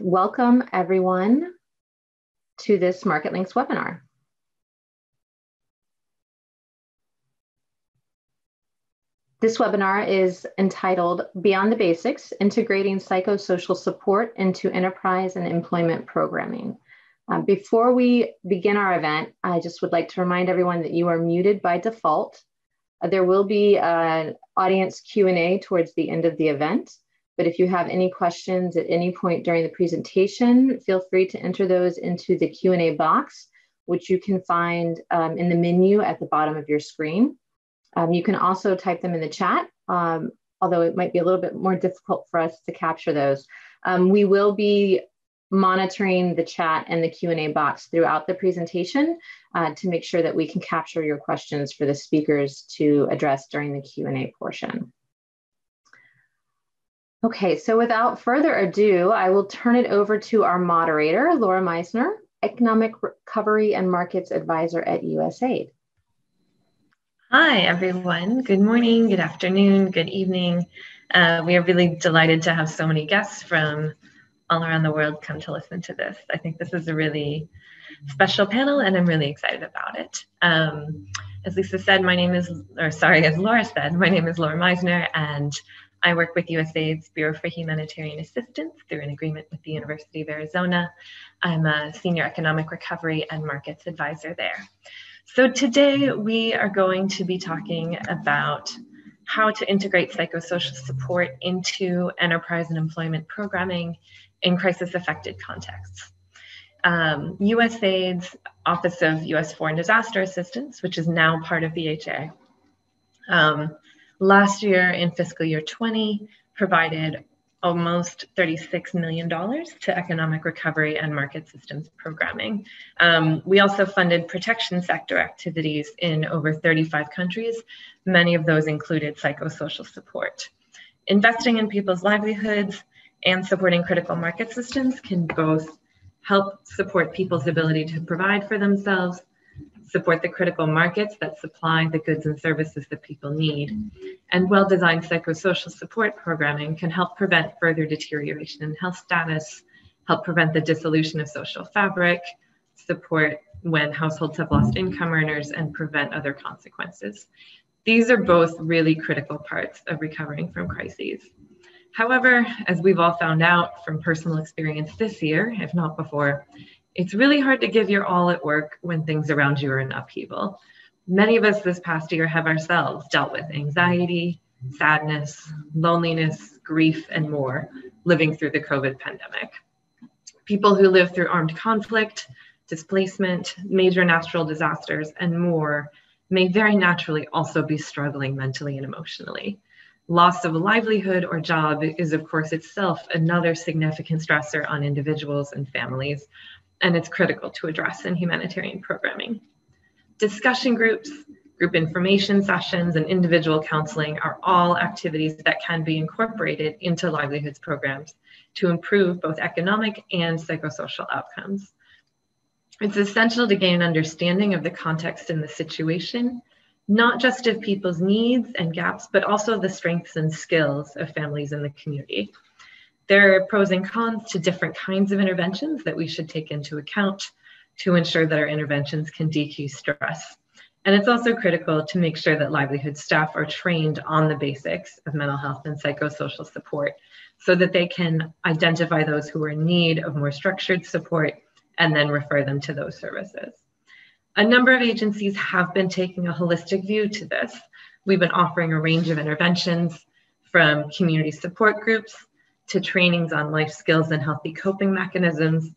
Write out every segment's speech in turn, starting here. Welcome everyone to this Marketlinks webinar. This webinar is entitled Beyond the Basics, Integrating Psychosocial Support into Enterprise and Employment Programming. Before we begin our event, I just would like to remind everyone that you are muted by default. There will be an audience Q&A towards the end of the event, but if you have any questions at any point during the presentation, feel free to enter those into the Q&A box, which you can find in the menu at the bottom of your screen. You can also type them in the chat, although it might be a little bit more difficult for us to capture those. We will be monitoring the chat and the Q&A box throughout the presentation to make sure that we can capture your questions for the speakers to address during the Q&A portion. Okay, so without further ado, I will turn it over to our moderator, Laura Meisner, Economic Recovery and Markets Advisor at USAID. Hi, everyone. Good morning, good afternoon, good evening. We are really delighted to have so many guests from all around the world come to listen to this. I think this is a really special panel and I'm really excited about it. As Lisa said, as Laura said, my name is Laura Meisner and I work with USAID's Bureau for Humanitarian Assistance through an agreement with the University of Arizona. I'm a Senior Economic Recovery and Markets Advisor there. So today we are going to be talking about how to integrate psychosocial support into enterprise and employment programming in crisis-affected contexts. USAID's Office of U.S. Foreign Disaster Assistance, which is now part of BHA, last year in fiscal year 20 provided almost $36 million to economic recovery and market systems programming. We also funded protection sector activities in over 35 countries. Many of those included psychosocial support. Investing in people's livelihoods and supporting critical market systems can both help support people's ability to provide for themselves, support the critical markets that supply the goods and services that people need. And well-designed psychosocial support programming can help prevent further deterioration in health status, help prevent the dissolution of social fabric, support when households have lost income earners, and prevent other consequences. These are both really critical parts of recovering from crises. However, as we've all found out from personal experience this year, if not before, it's really hard to give your all at work when things around you are in upheaval. Many of us this past year have ourselves dealt with anxiety, sadness, loneliness, grief, and more living through the COVID pandemic. People who live through armed conflict, displacement, major natural disasters, and more may very naturally also be struggling mentally and emotionally. Loss of a livelihood or job is, of course, itself another significant stressor on individuals and families, and it's critical to address in humanitarian programming. Discussion groups, group information sessions, and individual counseling are all activities that can be incorporated into livelihoods programs to improve both economic and psychosocial outcomes. It's essential to gain an understanding of the context and the situation, not just of people's needs and gaps, but also the strengths and skills of families in the community. There are pros and cons to different kinds of interventions that we should take into account to ensure that our interventions can decrease stress. And it's also critical to make sure that livelihood staff are trained on the basics of mental health and psychosocial support so that they can identify those who are in need of more structured support and then refer them to those services. A number of agencies have been taking a holistic view to this. We've been offering a range of interventions from community support groups to trainings on life skills and healthy coping mechanisms,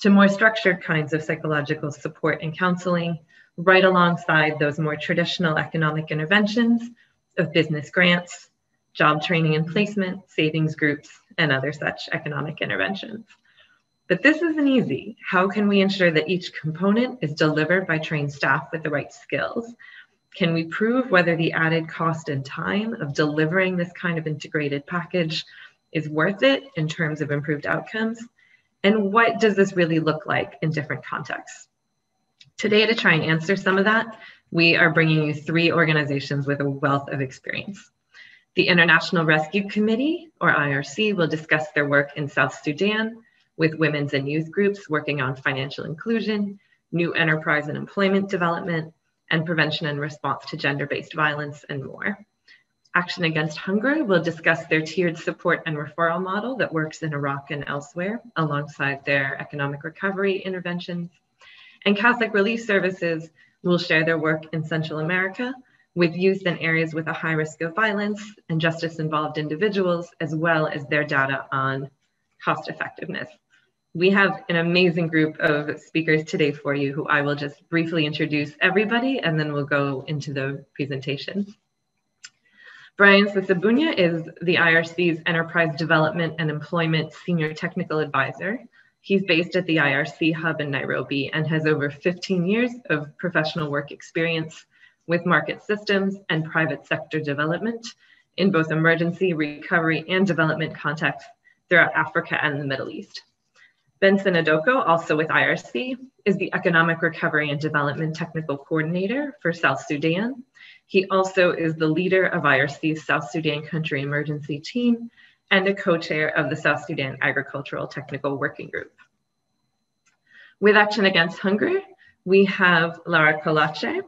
to more structured kinds of psychological support and counseling, right alongside those more traditional economic interventions of business grants, job training and placement, savings groups, and other such economic interventions. But this isn't easy. How can we ensure that each component is delivered by trained staff with the right skills? Can we prove whether the added cost and time of delivering this kind of integrated package is worth it in terms of improved outcomes? And what does this really look like in different contexts? Today, to try and answer some of that, we are bringing you three organizations with a wealth of experience. The International Rescue Committee, or IRC, will discuss their work in South Sudan, with women's and youth groups working on financial inclusion, new enterprise and employment development, and prevention and response to gender-based violence and more. Action Against Hunger will discuss their tiered support and referral model that works in Iraq and elsewhere, alongside their economic recovery interventions. And Catholic Relief Services will share their work in Central America with youth in areas with a high risk of violence and justice-involved individuals, as well as their data on cost effectiveness. We have an amazing group of speakers today for you who I will just briefly introduce everybody, and then we'll go into the presentation. Brian Sisabunya is the IRC's Enterprise Development and Employment Senior Technical Advisor. He's based at the IRC Hub in Nairobi and has over 15 years of professional work experience with market systems and private sector development in both emergency, recovery, and development contexts throughout Africa and the Middle East. Benson Adoko, also with IRC, is the Economic Recovery and Development Technical Coordinator for South Sudan. He also is the leader of IRC's South Sudan Country Emergency Team and a co-chair of the South Sudan Agricultural Technical Working Group. With Action Against Hunger, we have Lara Colace,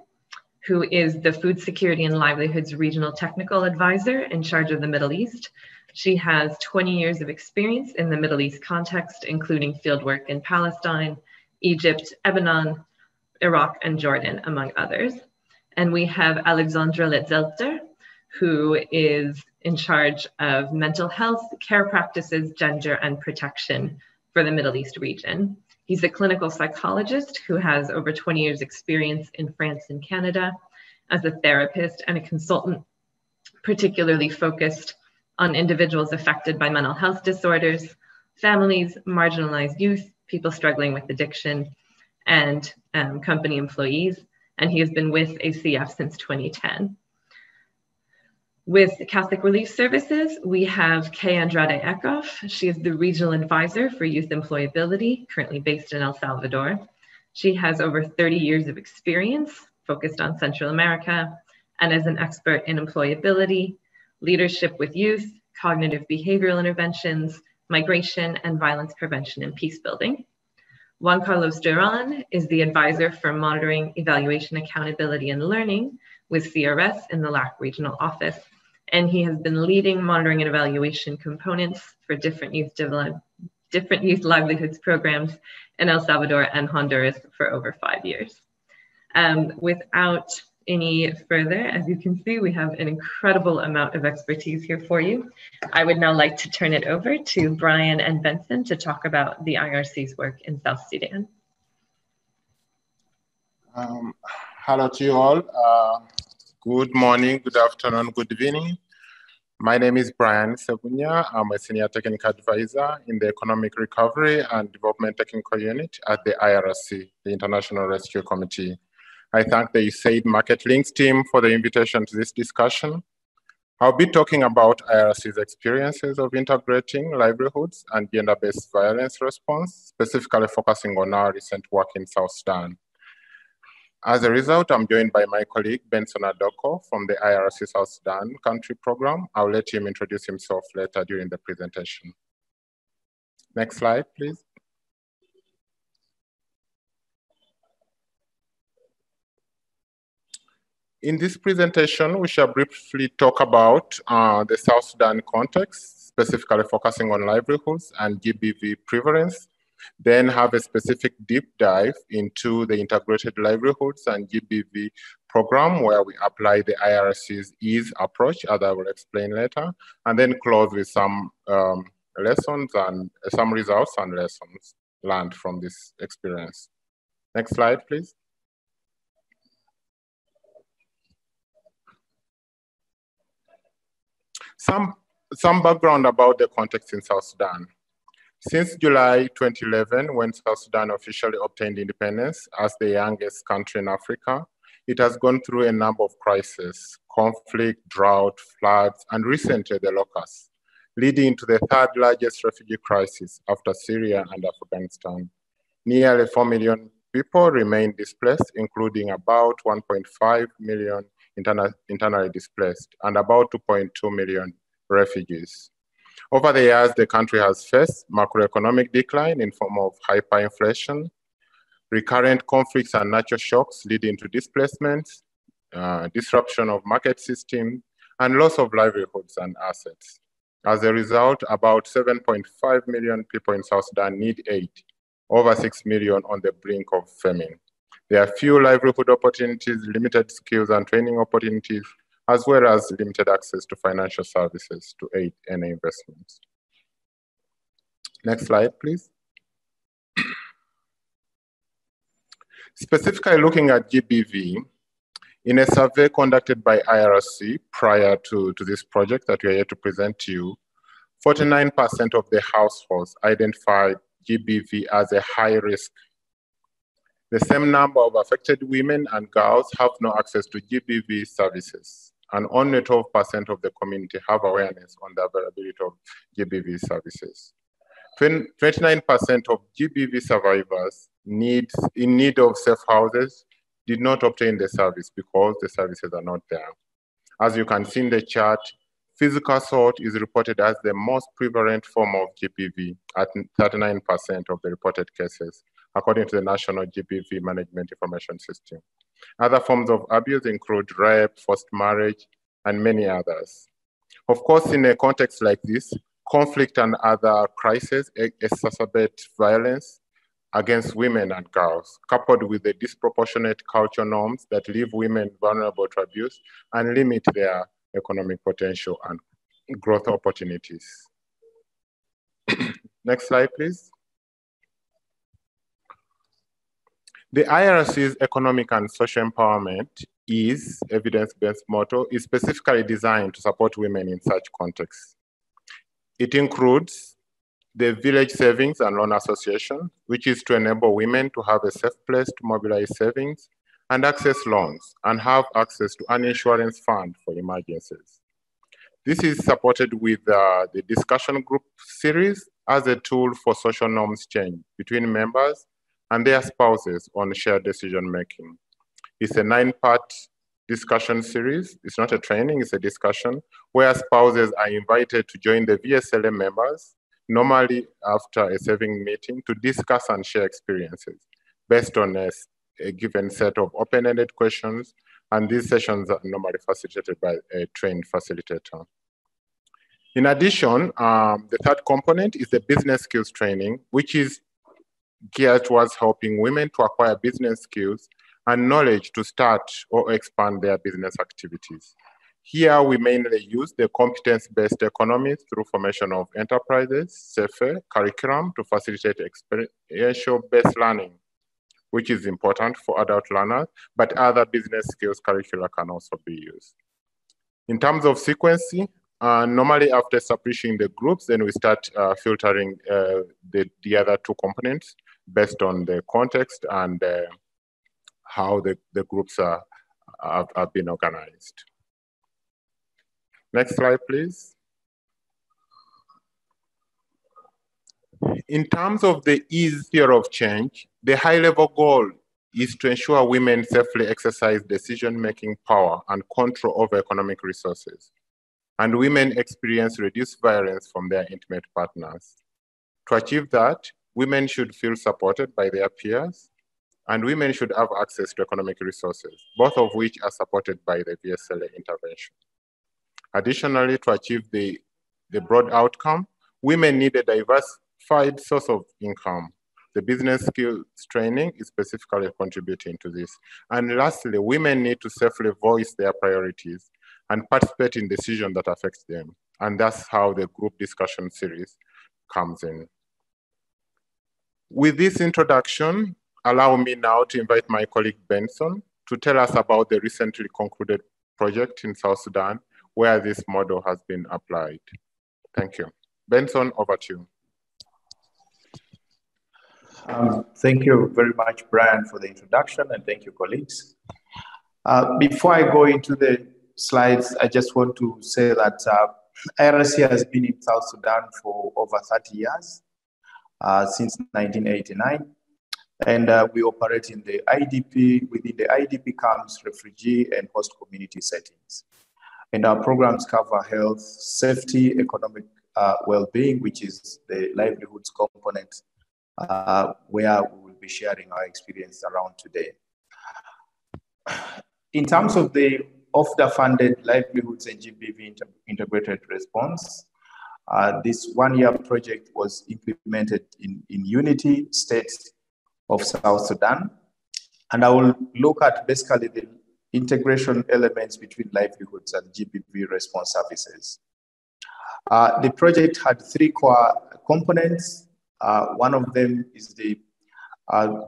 who is the Food Security and Livelihoods Regional Technical Advisor in charge of the Middle East. She has 20 years of experience in the Middle East context, including fieldwork in Palestine, Egypt, Lebanon, Iraq, and Jordan, among others. And we have Alexandre Letzelter, who is in charge of mental health, care practices, gender, and protection for the Middle East region. He's a clinical psychologist who has over 20 years experience in France and Canada as a therapist and a consultant, particularly focused on individuals affected by mental health disorders, families, marginalized youth, people struggling with addiction, and company employees. And he has been with ACF since 2010. With Catholic Relief Services, we have Kay Andrade Ekhoff. She is the Regional Advisor for Youth Employability, currently based in El Salvador. She has over 30 years of experience focused on Central America and is an expert in employability, leadership with youth, cognitive behavioral interventions, migration, and violence prevention and peace building. Juan Carlos Duran is the advisor for monitoring, evaluation, accountability, and learning with CRS in the LAC regional office. And he has been leading monitoring and evaluation components for different youth livelihoods programs in El Salvador and Honduras for over 5 years. Without any further, as you can see, we have an incredible amount of expertise here for you. I would now like to turn it over to Brian and Benson to talk about the IRC's work in South Sudan. Hello to you all. Good morning, good afternoon, good evening. My name is Brian Sisabunya. I'm a senior technical advisor in the Economic Recovery and Development Technical Unit at the IRC, the International Rescue Committee. I thank the USAID Marketlinks team for the invitation to this discussion. I'll be talking about IRC's experiences of integrating livelihoods and gender-based violence response, specifically focusing on our recent work in South Sudan. As a result, I'm joined by my colleague, Benson Adoko, from the IRC South Sudan Country Program. I'll let him introduce himself later during the presentation. Next slide, please. In this presentation, we shall briefly talk about the South Sudan context, specifically focusing on livelihoods and GBV prevalence, then have a specific deep dive into the Integrated Livelihoods and GBV program, where we apply the IRC's EASE approach, as I will explain later, and then close with some results and lessons learned from this experience. Next slide, please. Some background about the context in South Sudan. Since July 2011, when South Sudan officially obtained independence as the youngest country in Africa, it has gone through a number of crises: conflict, drought, floods, and recently the locusts, leading to the third largest refugee crisis after Syria and Afghanistan. Nearly 4 million people remain displaced, including about 1.5 million internally displaced and about 2.2 million refugees. Over the years, the country has faced macroeconomic decline in form of hyperinflation, recurrent conflicts and natural shocks leading to displacement, disruption of market system, and loss of livelihoods and assets. As a result, about 7.5 million people in South Sudan need aid, over 6 million on the brink of famine. There are few livelihood opportunities, limited skills and training opportunities, as well as limited access to financial services, to aid and investments. Next slide, please. Specifically looking at GBV, in a survey conducted by IRC prior to this project that we are here to present to you, 49% of the households identified GBV as a high risk. The same number of affected women and girls have no access to GBV services, and only 12% of the community have awareness on the availability of GBV services. 29% of GBV survivors in need of safe houses did not obtain the service because the services are not there. As you can see in the chart, physical assault is reported as the most prevalent form of GBV at 39% of the reported cases, according to the National GBV Management Information System. Other forms of abuse include rape, forced marriage, and many others. Of course, in a context like this, conflict and other crises exacerbate violence against women and girls, coupled with the disproportionate cultural norms that leave women vulnerable to abuse and limit their economic potential and growth opportunities. Next slide, please. The IRC's economic and social empowerment is evidence-based model is specifically designed to support women in such contexts. It includes the Village Savings and Loan Association, which is to enable women to have a safe place to mobilize savings and access loans and have access to an insurance fund for emergencies. This is supported with the discussion group series as a tool for social norms change between members and their spouses on shared decision-making. It's a 9-part discussion series. It's not a training, it's a discussion where spouses are invited to join the VSLA members normally after a saving meeting to discuss and share experiences based on a given set of open-ended questions, and these sessions are normally facilitated by a trained facilitator. In addition, the third component is the business skills training, which is geared towards helping women to acquire business skills and knowledge to start or expand their business activities. Here, we mainly use the competence-based economy through formation of enterprises, SEFE curriculum to facilitate experiential-based learning, which is important for adult learners, but other business skills curricula can also be used. In terms of sequencing, normally after establishing the groups, then we start filtering the other two components based on the context and how the groups have been organized. Next slide, please. In terms of the EASE theory of change, the high-level goal is to ensure women safely exercise decision-making power and control over economic resources, and women experience reduced violence from their intimate partners. To achieve that, women should feel supported by their peers, and women should have access to economic resources, both of which are supported by the VSLA intervention. Additionally, to achieve the broad outcome, women need a diversified source of income. The business skills training is specifically contributing to this. And lastly, women need to safely voice their priorities and participate in decisions that affect them. And that's how the group discussion series comes in. With this introduction, allow me now to invite my colleague Benson to tell us about the recently concluded project in South Sudan where this model has been applied. Thank you. Benson, over to you. Thank you very much, Brian, for the introduction, and thank you, colleagues. Before I go into the slides, I just want to say that IRC has been in South Sudan for over 30 years, since 1989. And we operate in the IDP, within the IDP camps, refugee and host community settings. And our programs cover health, safety, economic well-being, which is the livelihoods component, where we will be sharing our experience around today. In terms of the OFDA-funded livelihoods and GBV integrated response, this one-year project was implemented in unity states of South Sudan. And I will look at basically the integration elements between livelihoods and GBV response services. The project had three core components. One of them is the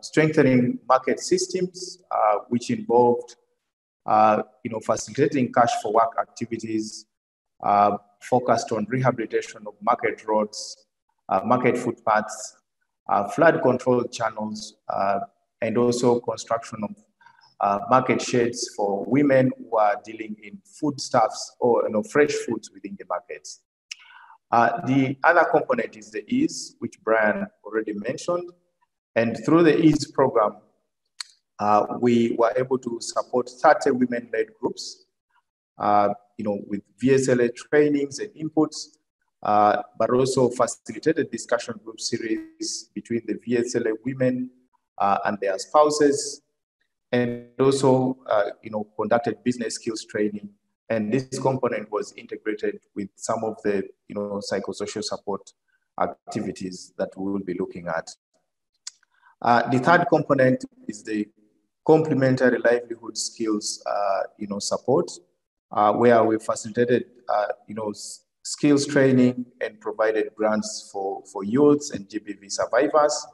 strengthening market systems, which involved facilitating cash for work activities focused on rehabilitation of market roads, market footpaths, flood control channels, and also construction of market sheds for women who are dealing in foodstuffs or fresh foods within the markets. The other component is the EASE, which Brian already mentioned. And through the EASE program, we were able to support 30 women-led groups, with VSLA trainings and inputs, but also facilitated discussion group series between the VSLA women and their spouses, and also conducted business skills training. And this component was integrated with some of the psychosocial support activities that we will be looking at. The third component is the complementary livelihood skills support, where we facilitated skills training and provided grants for youths and GBV survivors.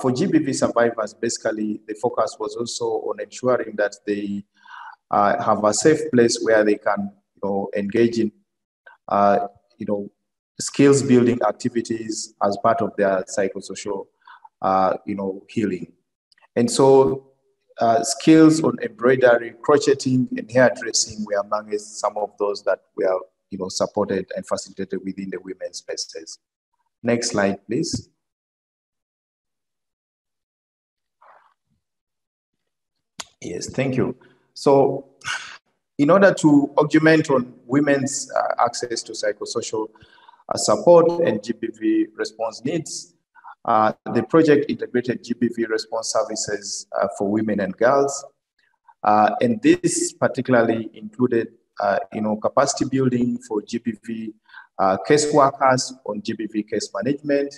For GBV survivors, basically the focus was also on ensuring that they have a safe place where they can engage in skills building activities as part of their psychosocial healing. And so skills on embroidery, crocheting, and hairdressing were among some of those that were supported and facilitated within the women's spaces. Next slide, please. Yes, thank you. So in order to augment on women's access to psychosocial support and GBV response needs, the project integrated GBV response services for women and girls. And this particularly included capacity building for GBV case workers on GBV case management.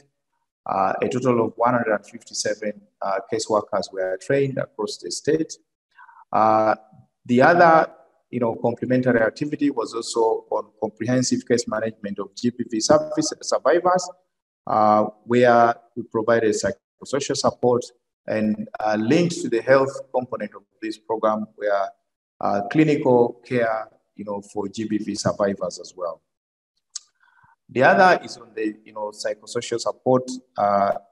A total of 157 case workers were trained across the state. The other complementary activity was also on comprehensive case management of GBV survivors, where we provided psychosocial support and links to the health component of this program, where clinical care for GBV survivors as well. The other is on the psychosocial support for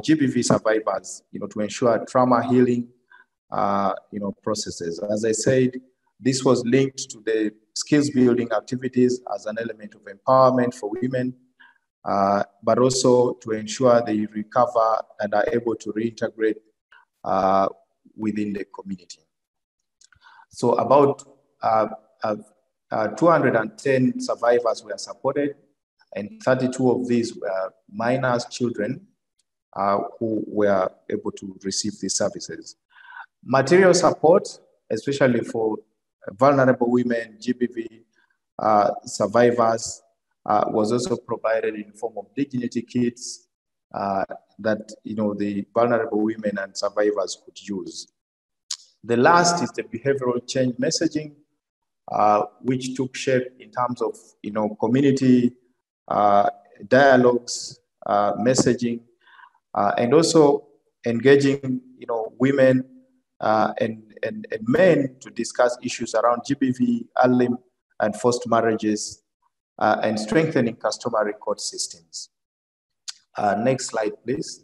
GBV survivors to ensure trauma healing processes. As I said, this was linked to the skills building activities as an element of empowerment for women, but also to ensure they recover and are able to reintegrate within the community. So about 210 survivors were supported, and 32 of these were minors, children, who were able to receive these services. Material support, especially for vulnerable women, GBV survivors, was also provided in the form of dignity kits that the vulnerable women and survivors could use. The last is the behavioral change messaging, which took shape in terms of community dialogues, messaging, and also engaging women and men to discuss issues around GBV, early and forced marriages, and strengthening customary court systems. Next slide, please.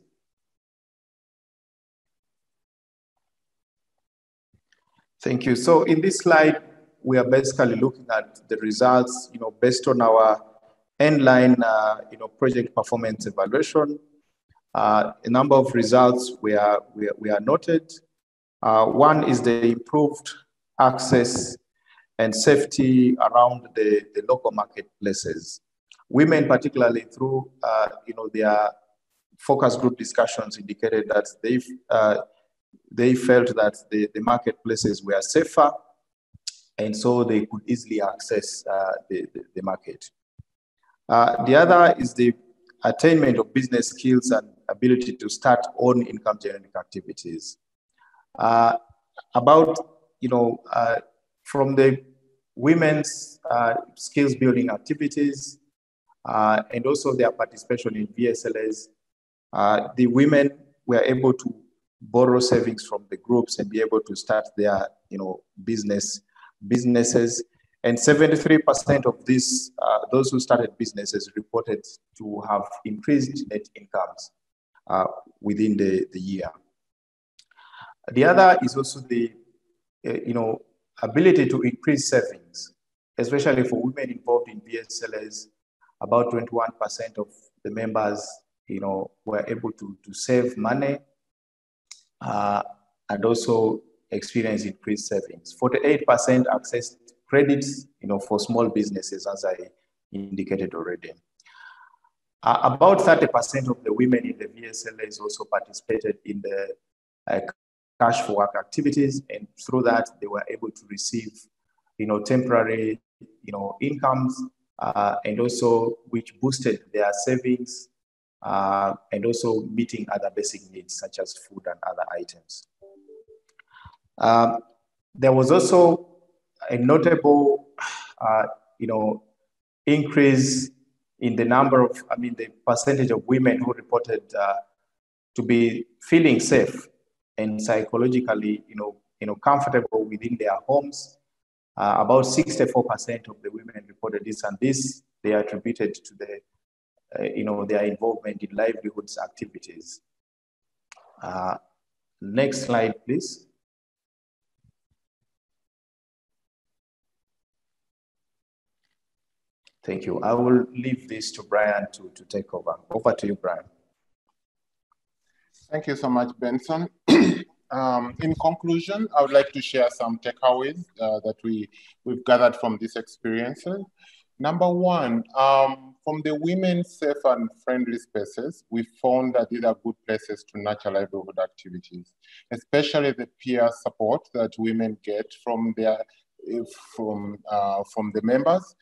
Thank you. So in this slide, we are basically looking at the results, based on our end-line, project performance evaluation. A number of results we are noted. One is the improved access and safety around the local marketplaces. Women, particularly through their focus group discussions, indicated that they felt that the marketplaces were safer, and so they could easily access the market. The other is the attainment of business skills and ability to start own income generating activities. From the women's skills building activities, and also their participation in VSLAs, the women were able to borrow savings from the groups and be able to start their businesses. And 73% of these, those who started businesses reported to have increased net incomes within the year. The other is also the ability to increase savings, especially for women involved in VSLAs. About 21% of the members were able to save money and also experience increased savings. 48% accessed credits, for small businesses, as I indicated already. About 30% of the women in the VSLAs also participated in the cash for work activities, and through that they were able to receive, temporary, incomes, and also which boosted their savings, and also meeting other basic needs such as food and other items. There was also a notable, increase in the number of, the percentage of women who reported to be feeling safe and psychologically, comfortable within their homes. About 64% of the women reported this, and this they attributed to the, their involvement in livelihoods activities. Next slide, please. Thank you. I will leave this to Brian to take over. Over to you, Brian. Thank you so much, Benson. In conclusion, I would like to share some takeaways that we've gathered from these experiences. Number one, from the women's safe and friendly spaces, we found that these are good places to nurture livelihood activities, especially the peer support that women get from the members.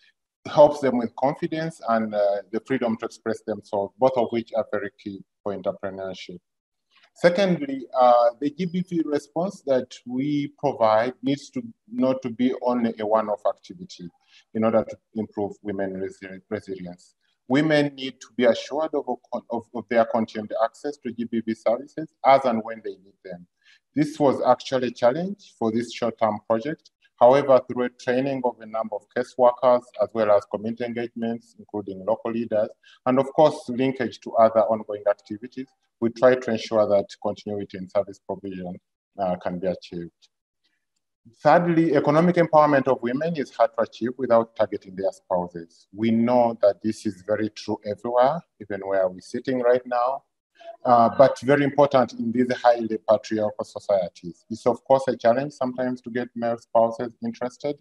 Helps them with confidence and the freedom to express themselves, both of which are very key for entrepreneurship. Secondly, the GBV response that we provide needs to not to be only a one-off activity in order to improve women's resilience. Women need to be assured of their continued access to GBV services as and when they need them. This was actually a challenge for this short-term project. However, through a training of a number of case workers, as well as community engagements, including local leaders, and of course, linkage to other ongoing activities, we try to ensure that continuity in service provision can be achieved. Thirdly, economic empowerment of women is hard to achieve without targeting their spouses. We know that this is very true everywhere, even where we're sitting right now. But very important in these highly patriarchal societies. It's of course a challenge sometimes to get male spouses interested,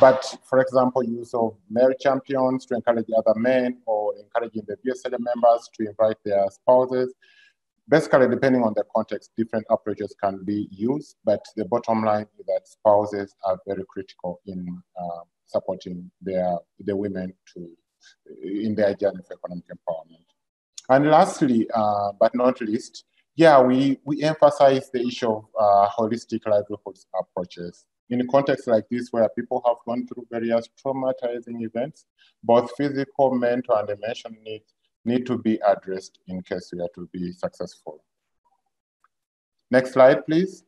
but for example, use of male champions to encourage other men or encouraging the VSLA members to invite their spouses. Basically, depending on the context, different approaches can be used, but the bottom line is that spouses are very critical in supporting the women in their journey for economic empowerment. And lastly, but not least, we emphasize the issue of holistic livelihoods approaches. In a context like this, where people have gone through various traumatizing events, both physical, mental, and emotional needs need to be addressed in case we are to be successful. Next slide, please.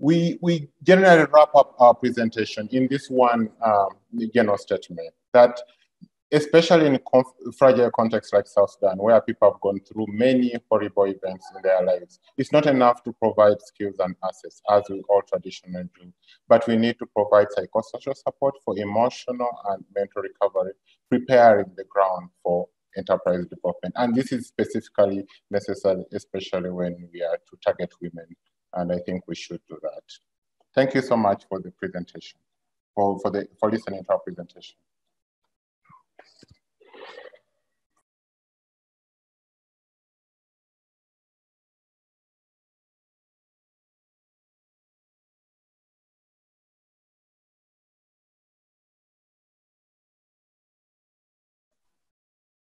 We generally wrap up our presentation in this one general statement that, especially in fragile contexts like South Sudan, where people have gone through many horrible events in their lives, it's not enough to provide skills and assets, as we all traditionally do, but we need to provide psychosocial support for emotional and mental recovery, preparing the ground for enterprise development. And this is specifically necessary, especially when we are to target women and I think we should do that. Thank you so much for the presentation, for listening to our presentation.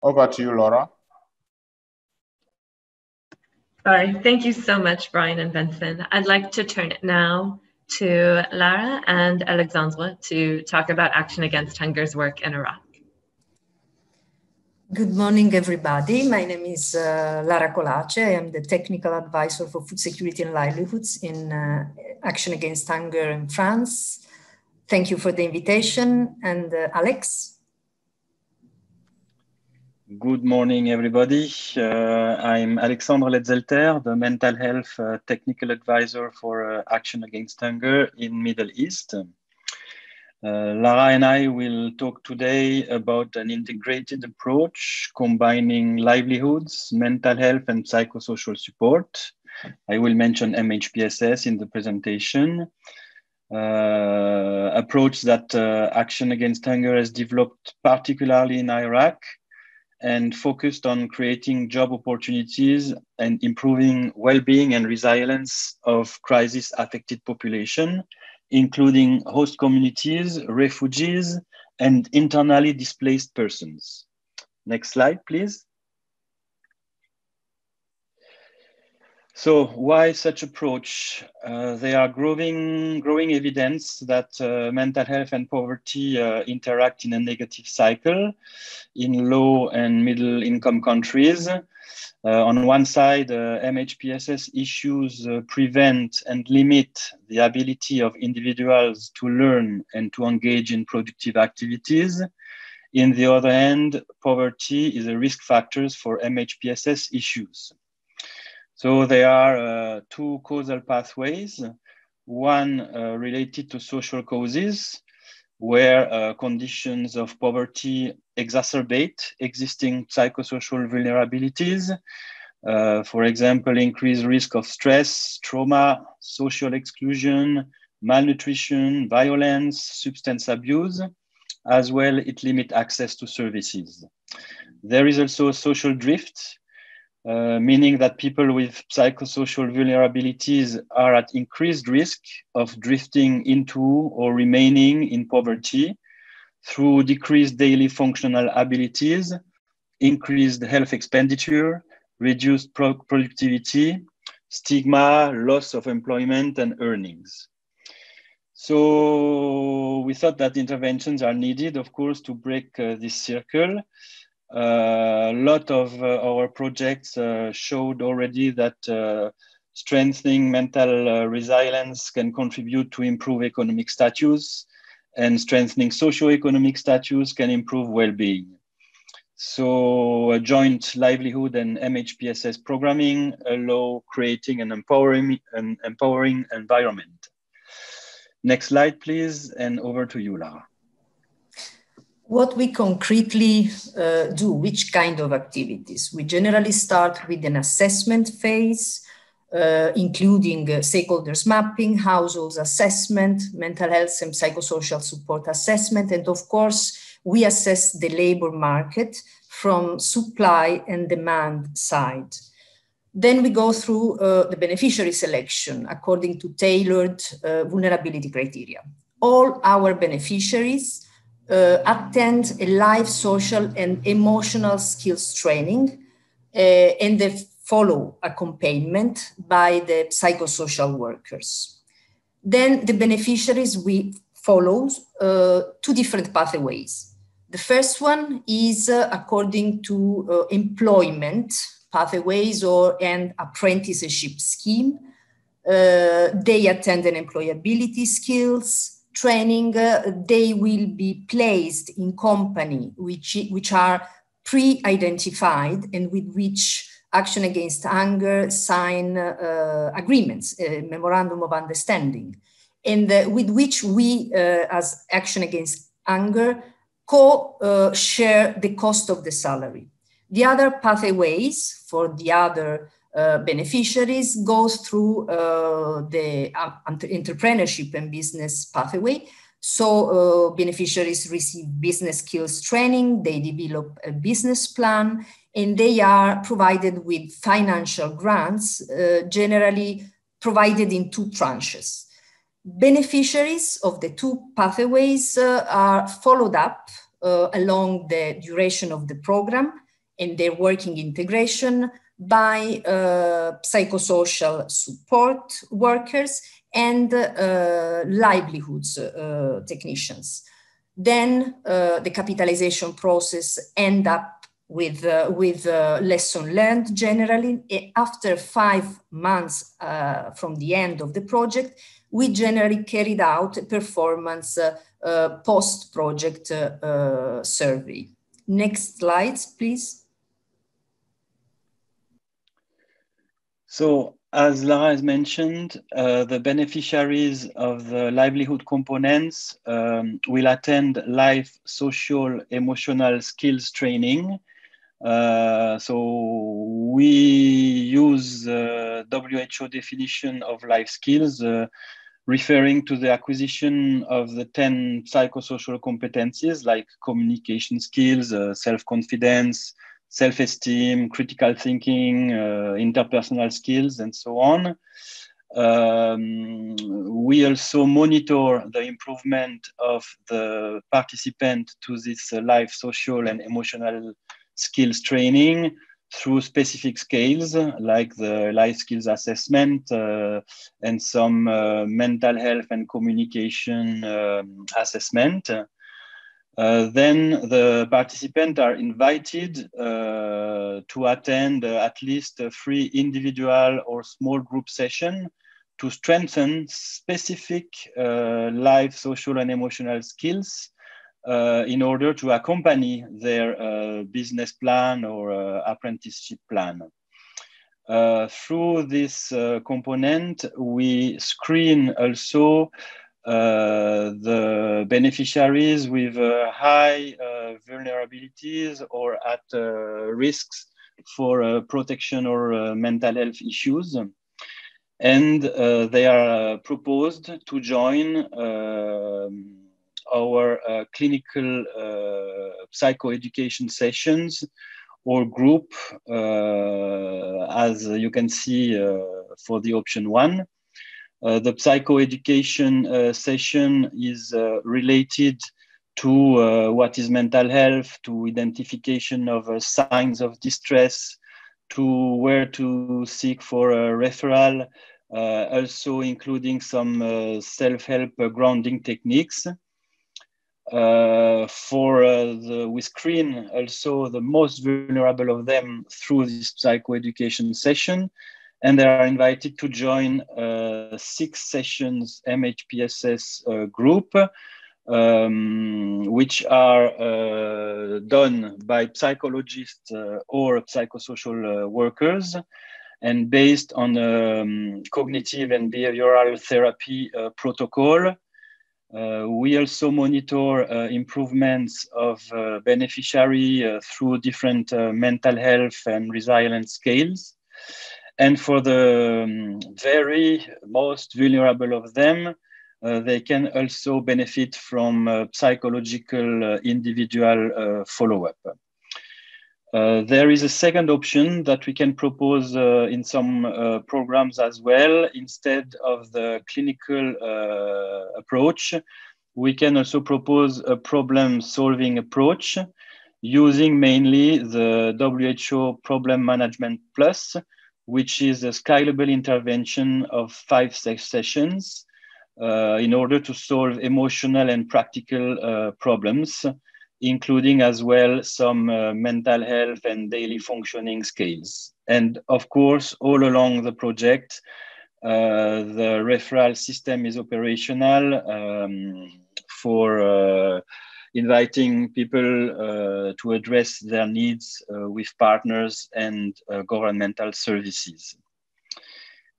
Over to you, Laura. Sorry, thank you so much, Brian and Benson. I'd like to turn it now to Lara and Alexandre to talk about Action Against Hunger's work in Iraq. Good morning, everybody. My name is Lara Colace. I am the technical advisor for food security and livelihoods in Action Against Hunger in France. Thank you for the invitation. And Alex. Good morning, everybody. I'm Alexandre Letzelter, the mental health technical advisor for Action Against Hunger in Middle East. Lara and I will talk today about an integrated approach combining livelihoods, mental health, and psychosocial support. I will mention MHPSS in the presentation. Approach that Action Against Hunger has developed particularly in Iraq, and focused on creating job opportunities and improving well-being and resilience of crisis-affected population, including host communities, refugees, and internally displaced persons. Next slide, please. So why such approach? There are growing evidence that mental health and poverty interact in a negative cycle in low and middle income countries. On one side, MHPSS issues prevent and limit the ability of individuals to learn and to engage in productive activities. On the other hand, poverty is a risk factor for MHPSS issues. So there are two causal pathways, one related to social causes, where conditions of poverty exacerbate existing psychosocial vulnerabilities, for example, increased risk of stress, trauma, social exclusion, malnutrition, violence, substance abuse. As well, it limits access to services. There is also a social drift, meaning that people with psychosocial vulnerabilities are at increased risk of drifting into or remaining in poverty through decreased daily functional abilities, increased health expenditure, reduced productivity, stigma, loss of employment and earnings. So we thought that interventions are needed, of course, to break this circle. A lot of our projects showed already that strengthening mental resilience can contribute to improve economic status, and strengthening socioeconomic status can improve well-being. So a joint livelihood and MHPSS programming allow creating an empowering environment. Next slide, please, and over to you, Lara. What we concretely do, which kind of activities? We generally start with an assessment phase, including stakeholders mapping, households assessment, mental health and psychosocial support assessment. And of course, we assess the labor market from supply and demand side. Then we go through the beneficiary selection according to tailored vulnerability criteria. All our beneficiaries attend a life, social, and emotional skills training, and they follow accompaniment by the psychosocial workers. Then the beneficiaries we follow two different pathways. The first one is according to employment pathways or an apprenticeship scheme. They attend an employability skills training. They will be placed in company which are pre-identified and with which Action Against Hunger sign agreements, a memorandum of understanding, and with which we as Action Against Hunger co-share the cost of the salary. The other pathways for the other beneficiaries goes through the entrepreneurship and business pathway. So beneficiaries receive business skills training, they develop a business plan, and they are provided with financial grants, generally provided in two tranches. Beneficiaries of the two pathways are followed up along the duration of the program and their working integration by psychosocial support workers and livelihoods technicians. Then the capitalization process ends up with lesson learned generally. After 5 months from the end of the project, we generally carried out a performance post-project survey. Next slides, please. So, as Lara has mentioned, the beneficiaries of the livelihood components will attend live social emotional skills training. So we use the WHO definition of life skills, referring to the acquisition of the 10 psychosocial competencies like communication skills, self-confidence, self-esteem, critical thinking, interpersonal skills, and so on. We also monitor the improvement of the participant to this life, social, and emotional skills training through specific scales like the life skills assessment and some mental health and communication assessment. Then the participants are invited to attend at least 3 individual or small group sessions to strengthen specific life, social, and emotional skills in order to accompany their business plan or apprenticeship plan. Through this component, we screen also the beneficiaries with high vulnerabilities or at risks for protection or mental health issues. And they are proposed to join our clinical psychoeducation sessions or group, as you can see for the option 1. The psychoeducation session is related to what is mental health, to identification of signs of distress, to where to seek for a referral, also including some self-help grounding techniques. We screen also the most vulnerable of them through this psychoeducation session. And they are invited to join 6 sessions MHPSS group, which are done by psychologists or psychosocial workers, and based on cognitive and behavioral therapy protocol. We also monitor improvements of beneficiary through different mental health and resilience scales. And for the very most vulnerable of them, they can also benefit from psychological individual follow-up. There is a second option that we can propose in some programs as well. Instead of the clinical approach, we can also propose a problem-solving approach using mainly the WHO Problem Management Plus, which is a scalable intervention of 5 sessions in order to solve emotional and practical problems, including as well some mental health and daily functioning scales. And of course, all along the project, the referral system is operational for inviting people to address their needs with partners and governmental services.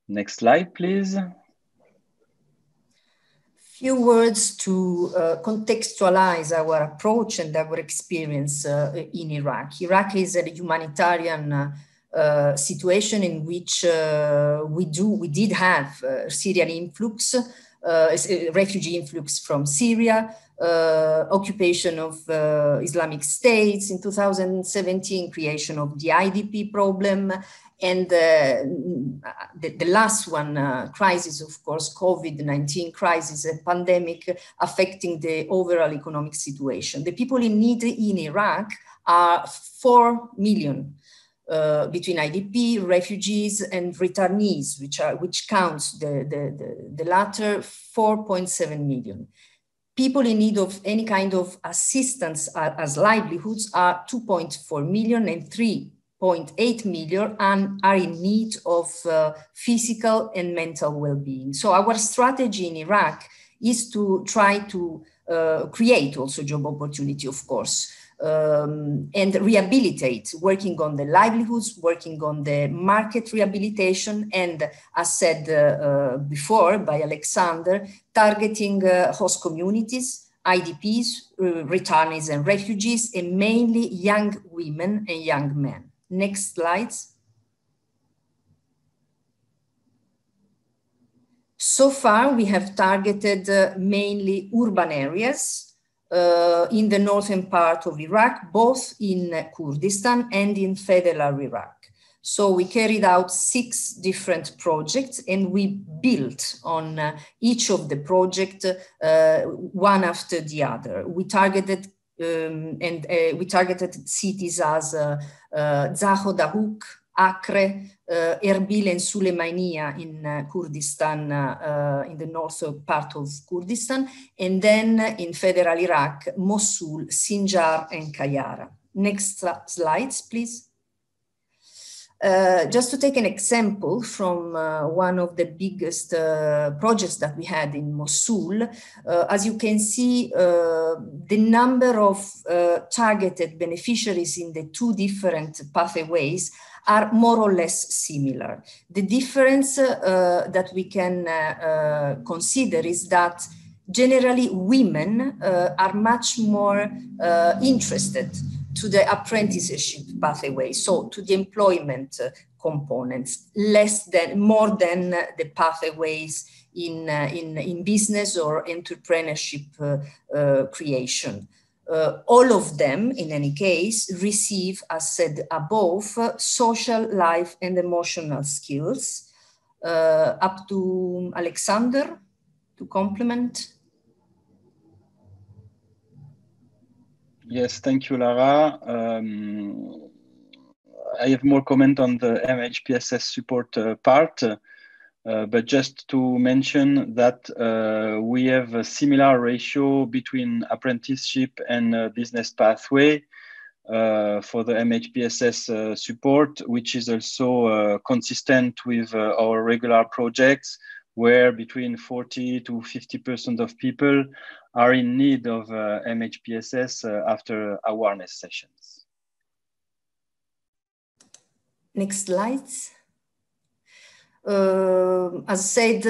Next slide, please. Few words to contextualize our approach and our experience in Iraq. Iraq is a humanitarian situation in which we did have Syrian influx, refugee influx from Syria, occupation of Islamic states in 2017, creation of the IDP problem, and the last one, crisis, of course, COVID-19 crisis, a pandemic affecting the overall economic situation. The people in need in Iraq are 4 million. Between IDP, refugees, and returnees, which counts the latter 4.7 million. People in need of any kind of assistance as livelihoods are 2.4 million and 3.8 million and are in need of physical and mental well-being. So our strategy in Iraq is to try to create also job opportunity, of course, and rehabilitate, working on the livelihoods, working on the market rehabilitation, and as said before by Alexandre, targeting host communities, IDPs, returnees and refugees, and mainly young women and young men. Next slides. So far, we have targeted mainly urban areas, in the northern part of Iraq, both in Kurdistan and in federal Iraq. So we carried out 6 different projects, and we built on each of the projects one after the other. We targeted cities as Zaho Dahuk, Acre, Erbil and Suleimania in Kurdistan, in the northern part of Kurdistan, and then in federal Iraq, Mosul, Sinjar and Kayara. Next slides, please. Just to take an example from one of the biggest projects that we had in Mosul, as you can see, the number of targeted beneficiaries in the 2 different pathways are more or less similar. The difference that we can consider is that generally women are much more interested to the apprenticeship pathway, so to the employment components, more than the pathways in business or entrepreneurship creation. All of them, in any case, receive, as said above, social life and emotional skills. Up to Alexandre to complement. Yes, thank you, Lara. I have more comment on the MHPSS support part, but just to mention that we have a similar ratio between apprenticeship and business pathway for the MHPSS support, which is also consistent with our regular projects, where between 40 to 50% of people are in need of MHPSS after awareness sessions. Next slides. As said,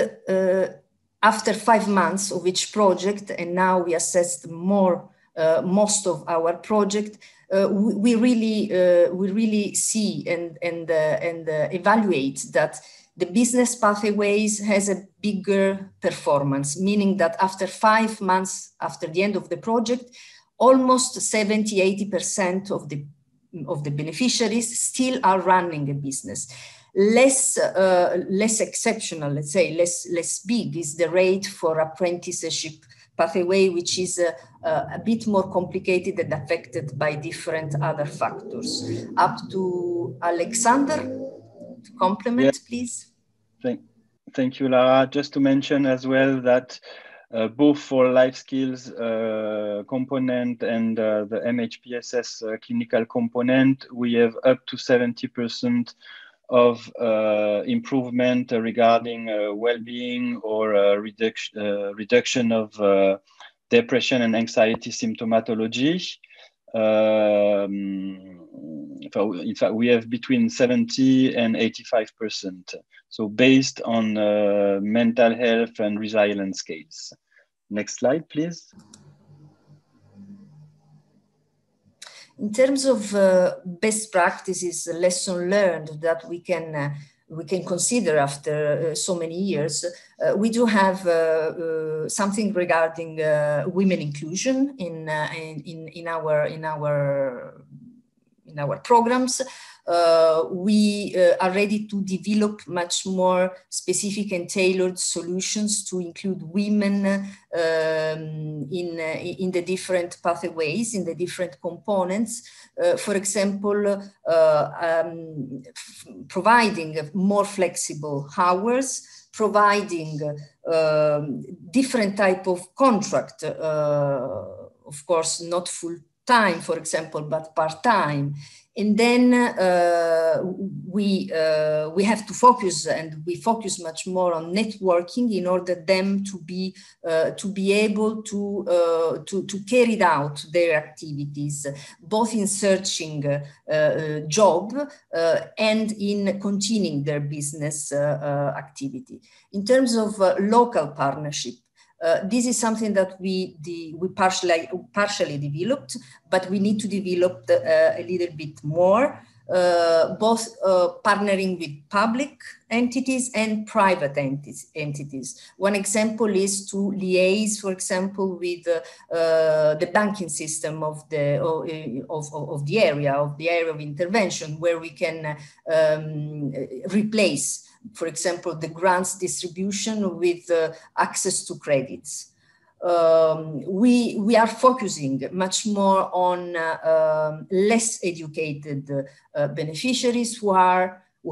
after 5 months of each project, and now we assessed most of our project, we really see and evaluate that the business pathways has a bigger performance, meaning that after 5 months, after the end of the project, almost 70–80% of the beneficiaries still are running a business. Less exceptional, let's say, less big is the rate for apprenticeship pathway, which is a bit more complicated and affected by different other factors. Up to Alexandre. Compliment, yes, please. Thank you, Lara. Just to mention as well that both for life skills component and the MHPSS clinical component, we have up to 70% of improvement regarding well-being or reduction of depression and anxiety symptomatology. In fact, we have between 70 and 85%. So based on mental health and resilience scales. Next slide, please. In terms of best practices, lesson learned that we can consider after so many years, we do have something regarding women inclusion in our programs. We are ready to develop much more specific and tailored solutions to include women in the different pathways, in the different components. For example, providing more flexible hours, providing different type of contract, of course, not full-time, for example, but part-time. And then we have to focus, and we focus much more on networking in order them to be able to carry out their activities, both in searching a job and in continuing their business activity. In terms of local partnership, this is something that we partially developed, but we need to develop a little bit more, both partnering with public entities and private entities. One example is to liaise, for example, with the banking system of the area of intervention, where we can replace, for example, the grants distribution with access to credits. We are focusing much more on less educated beneficiaries who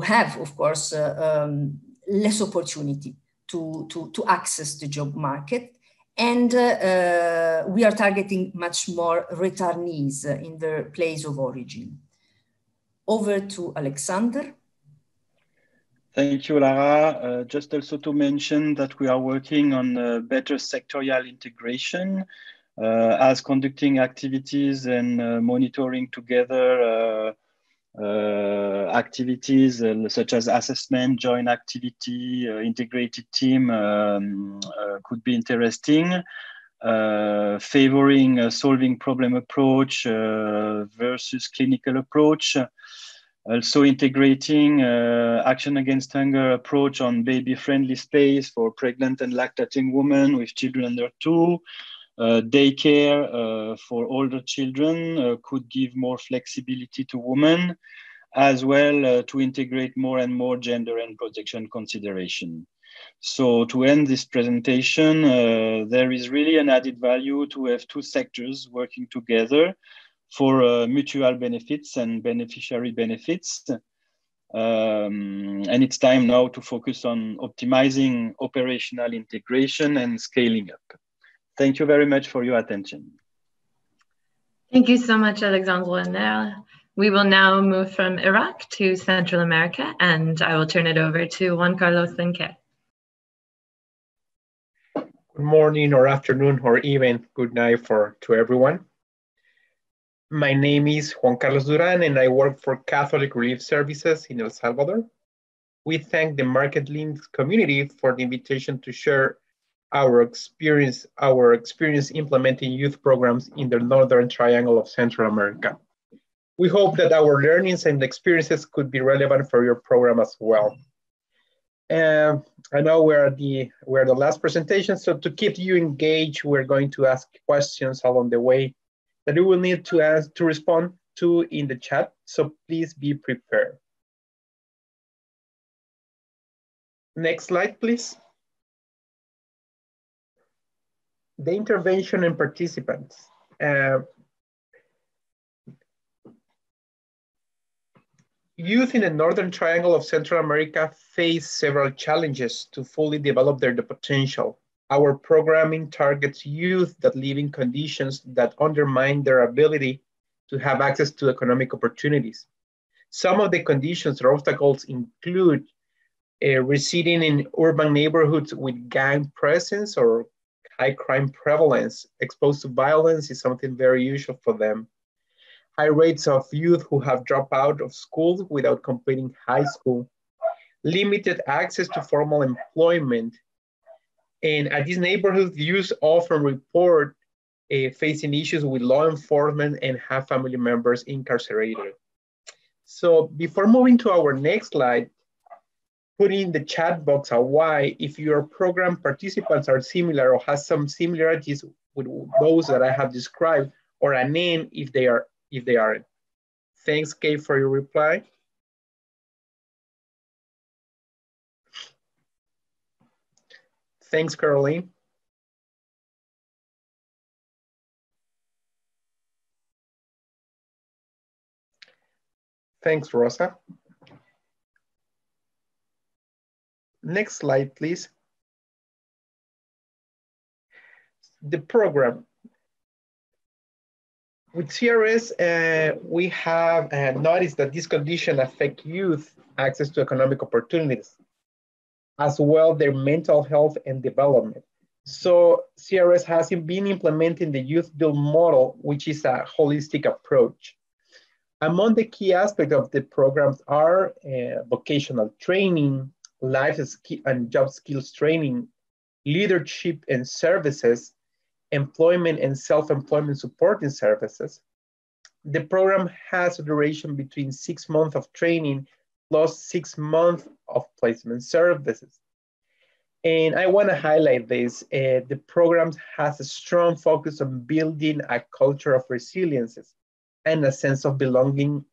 have, of course, less opportunity to access the job market. And we are targeting much more returnees in their place of origin. Over to Alexandre. Thank you, Lara. Just also to mention that we are working on better sectorial integration as conducting activities and monitoring together activities such as assessment, joint activity, integrated team could be interesting, favoring a solving problem approach versus clinical approach. Also integrating Action Against Hunger approach on baby-friendly space for pregnant and lactating women with children under 2. Daycare for older children could give more flexibility to women, as well to integrate more and more gender and protection consideration. So to end this presentation, there is really an added value to have two sectors working together for mutual benefits and beneficiary benefits. And it's time now to focus on optimizing operational integration and scaling up. Thank you very much for your attention. Thank you so much, Alexandre and Lara. We will now move from Iraq to Central America, and I will turn it over to Juan Carlos and Kay. Good morning or afternoon or even good night to everyone. My name is Juan Carlos Duran, and I work for Catholic Relief Services in El Salvador. We thank the Marketlinks community for the invitation to share our experience implementing youth programs in the Northern Triangle of Central America. We hope that our learnings and experiences could be relevant for your program as well. I know we're the last presentation, so to keep you engaged, we're going to ask questions along the way that you will need to ask to respond to in the chat, so please be prepared. Next slide, please. The intervention and participants. Youth in the Northern Triangle of Central America face several challenges to fully develop their potential. Our programming targets youth that live in conditions that undermine their ability to have access to economic opportunities. Some of the conditions or obstacles include residing in urban neighborhoods with gang presence or high crime prevalence. Exposed to violence is something very usual for them. High rates of youth who have dropped out of school without completing high school. Limited access to formal employment. And at these neighborhoods, youth often report facing issues with law enforcement and have family members incarcerated. So before moving to our next slide, put in the chat box a why if your program participants are similar or has some similarities with those that I have described, or a name if they aren't. Thanks, Kay, for your reply. Thanks, Caroline. Thanks, Rosa. Next slide, please. The program. With CRS, we have noticed that these conditions affect youth access to economic opportunities, as well their mental health and development. So CRS has been implementing the youth build model, which is a holistic approach. Among the key aspects of the programs are vocational training, life and job skills training, leadership and services, employment and self-employment supporting services. The program has a duration between 6 months of training plus 6 months of placement services. And I want to highlight this. The program has a strong focus on building a culture of resiliences and a sense of belonging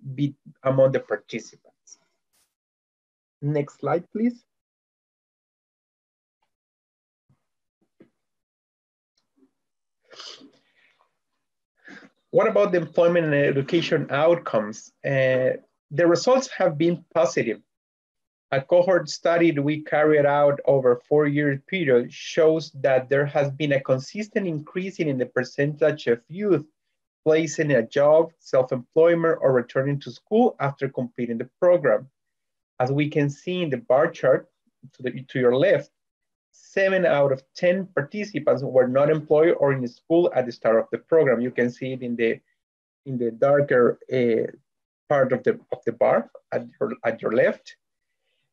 among the participants. Next slide, please. What about the employment and education outcomes? The results have been positive. A cohort study we carried out over a 4-year period shows that there has been a consistent increase in the percentage of youth placed in a job, self-employment, or returning to school after completing the program. As we can see in the bar chart to your left, 7 out of 10 participants were not employed or in school at the start of the program. You can see it in the darker part of the bar at your left.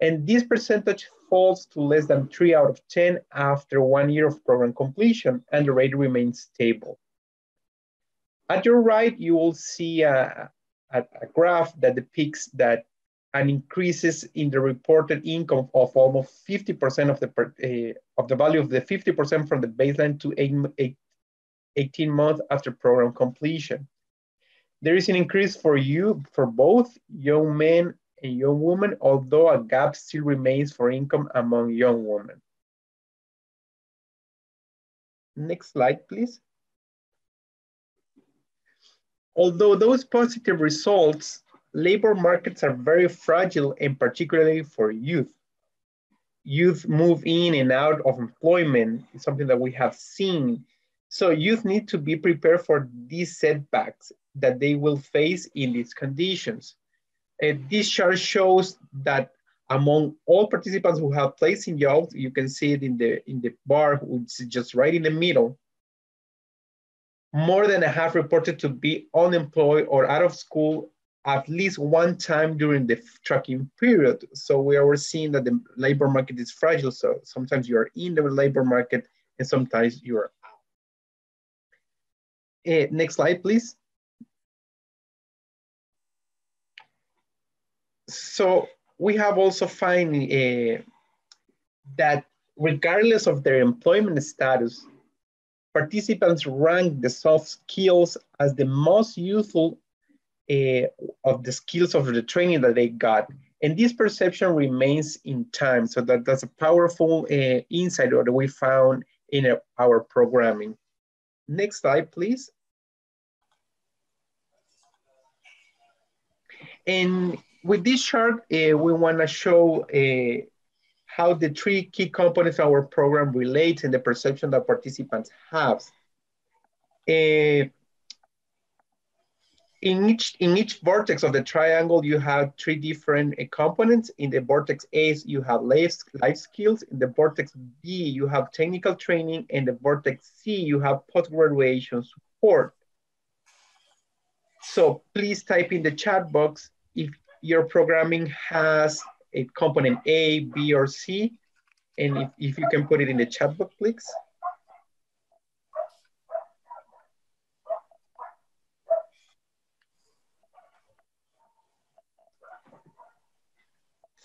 And this percentage falls to less than 3 out of 10 after 1 year of program completion, and the rate remains stable. At your right, you will see a graph that depicts that and increases in the reported income of almost 50% of the value of the 50% from the baseline to 18 months after program completion. There is an increase for both young men and young women, although a gap still remains for income among young women. Next slide, please. Although those positive results, labor markets are very fragile, and particularly for youth. Youth move in and out of employment, it's something that we have seen. So youth need to be prepared for these setbacks that they will face in these conditions. This chart shows that among all participants who have placed in jobs, you can see it in the bar, which is just right in the middle, more than a half reported to be unemployed or out of school at least one time during the tracking period. So we are seeing that the labor market is fragile. So sometimes you are in the labor market and sometimes you are out. Next slide, please. So we have also found that regardless of their employment status, participants rank the soft skills as the most useful of the skills of the training that they got. And this perception remains in time. So that's a powerful insight that we found in our programming. Next slide, please. And with this chart, we wanna show how the three key components of our program relate and the perception that participants have. In each vortex of the triangle, you have three different components. In the vortex A, you have life skills. In the vortex B, you have technical training. In the vortex C, you have post-graduation support. So please type in the chat box if your programming has a component A, B, or C. And if you can put it in the chat box, please.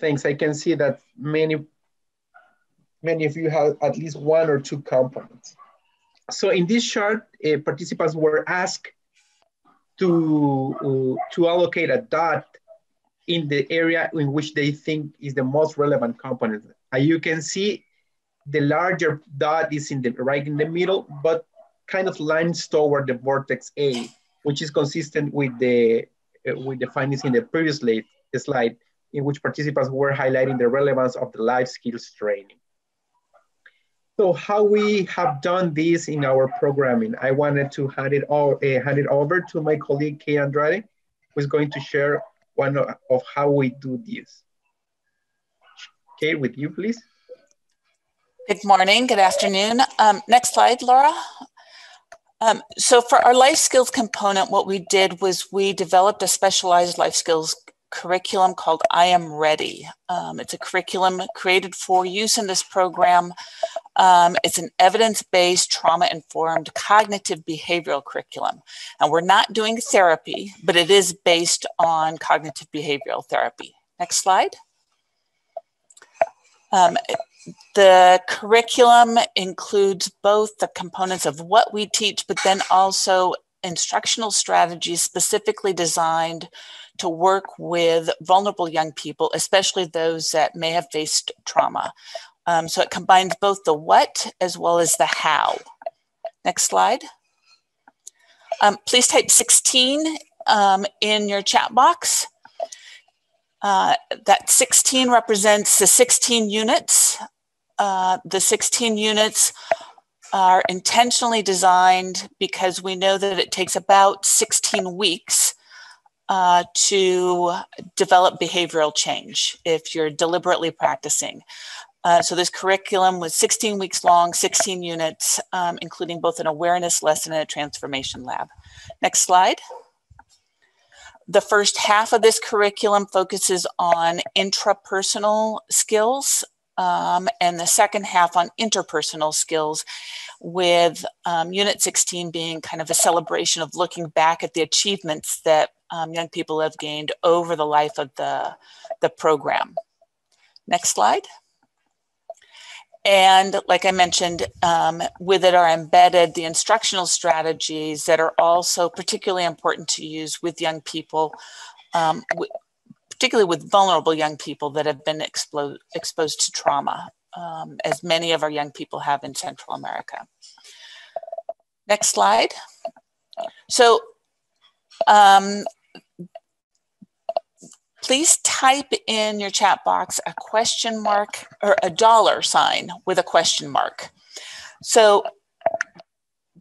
things. I can see that many of you have at least one or two components. So in this chart, participants were asked to allocate a dot in the area in which they think is the most relevant component. As you can see, the larger dot is in the right in the middle, but kind of lines toward the vortex A, which is consistent with the findings in the previous slide, in which participants were highlighting the relevance of the life skills training. So how we have done this in our programming, I wanted to hand it over to my colleague, Kay Andrade, who's going to share one of how we do this. Kay, with you, please. Good morning, good afternoon. Next slide, Laura. So for our life skills component, what we did was we developed a specialized life skills curriculum called I Am Ready. It's a curriculum created for use in this program. It's an evidence-based, trauma-informed, cognitive behavioral curriculum. And we're not doing therapy, but it is based on cognitive behavioral therapy. Next slide. The curriculum includes both the components of what we teach, but then also instructional strategies specifically designed to work with vulnerable young people, especially those that may have faced trauma. So it combines both the what as well as the how. Next slide. Please type 16 in your chat box. That 16 represents the 16 units. The 16 units are intentionally designed because we know that it takes about 16 weeks to develop behavioral change if you're deliberately practicing. So this curriculum was 16 weeks long, 16 units, including both an awareness lesson and a transformation lab. Next slide. The first half of this curriculum focuses on intrapersonal skills and the second half on interpersonal skills, with Unit 16 being kind of a celebration of looking back at the achievements that young people have gained over the life of the program. Next slide. And like I mentioned, with it are embedded the instructional strategies that are also particularly important to use with young people, particularly with vulnerable young people that have been exposed to trauma, as many of our young people have in Central America. Next slide. So please type in your chat box a question mark or a dollar sign with a question mark. So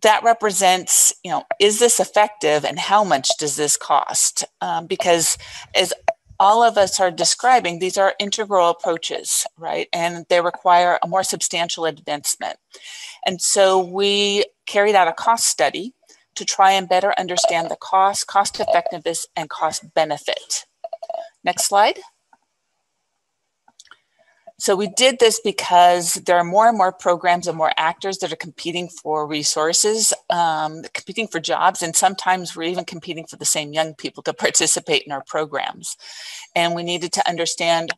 that represents, you know, is this effective and how much does this cost? Because as all of us are describing, these are integral approaches, right? And they require a more substantial advancement. And so we carried out a cost study to try and better understand the cost effectiveness, and cost benefit. Next slide. So we did this because there are more and more programs and more actors that are competing for resources, competing for jobs, and sometimes we're even competing for the same young people to participate in our programs. And we needed to understand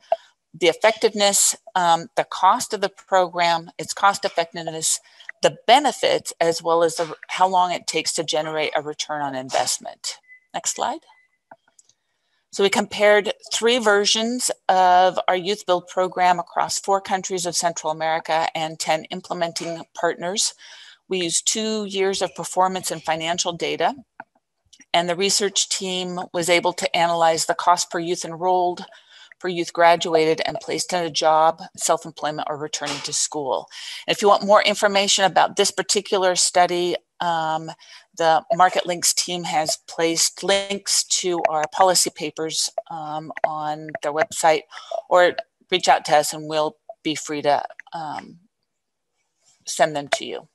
the effectiveness, the cost of the program, its cost effectiveness, the benefits, as well as how long it takes to generate a return on investment. Next slide. So we compared three versions of our Youth Build program across 4 countries of Central America and 10 implementing partners. We used 2 years of performance and financial data, and the research team was able to analyze the cost per youth enrolled, per youth graduated and placed in a job, self-employment, or returning to school. And if you want more information about this particular study, the Marketlinks team has placed links to our policy papers on their website, or reach out to us and we'll be free to send them to you.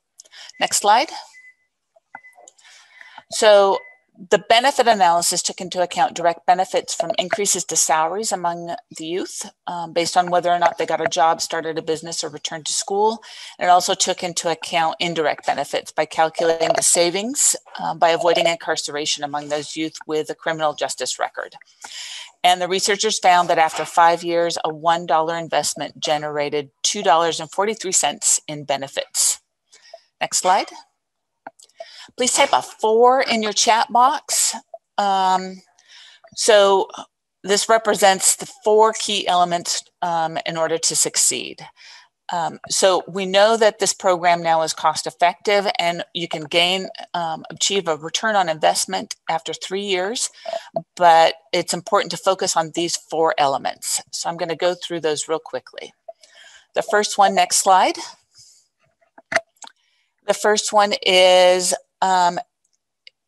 Next slide. So The benefit analysis took into account direct benefits from increases to salaries among the youth based on whether or not they got a job, started a business, or returned to school. And it also took into account indirect benefits by calculating the savings by avoiding incarceration among those youth with a criminal justice record. And the researchers found that after 5 years, a $1 investment generated $2.43 in benefits. Next slide. Please type a 4 in your chat box. So this represents the 4 key elements in order to succeed. So we know that this program now is cost effective and you can gain, achieve a return on investment after 3 years, but it's important to focus on these 4 elements. So I'm going to go through those real quickly. The first one, next slide. The first one is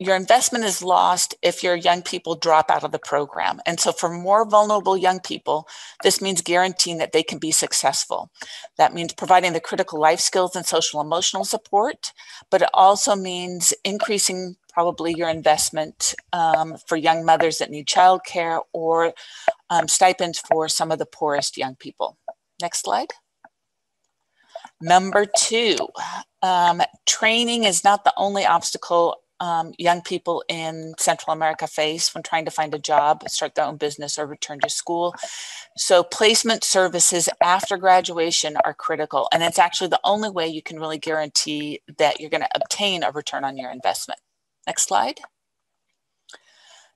your investment is lost if your young people drop out of the program. And so for more vulnerable young people, this means guaranteeing that they can be successful. That means providing the critical life skills and social emotional support, but it also means increasing probably your investment for young mothers that need childcare or stipends for some of the poorest young people. Next slide. Number 2, training is not the only obstacle young people in Central America face when trying to find a job, start their own business, or return to school. So placement services after graduation are critical, and it's actually the only way you can really guarantee that you're going to obtain a return on your investment. Next slide.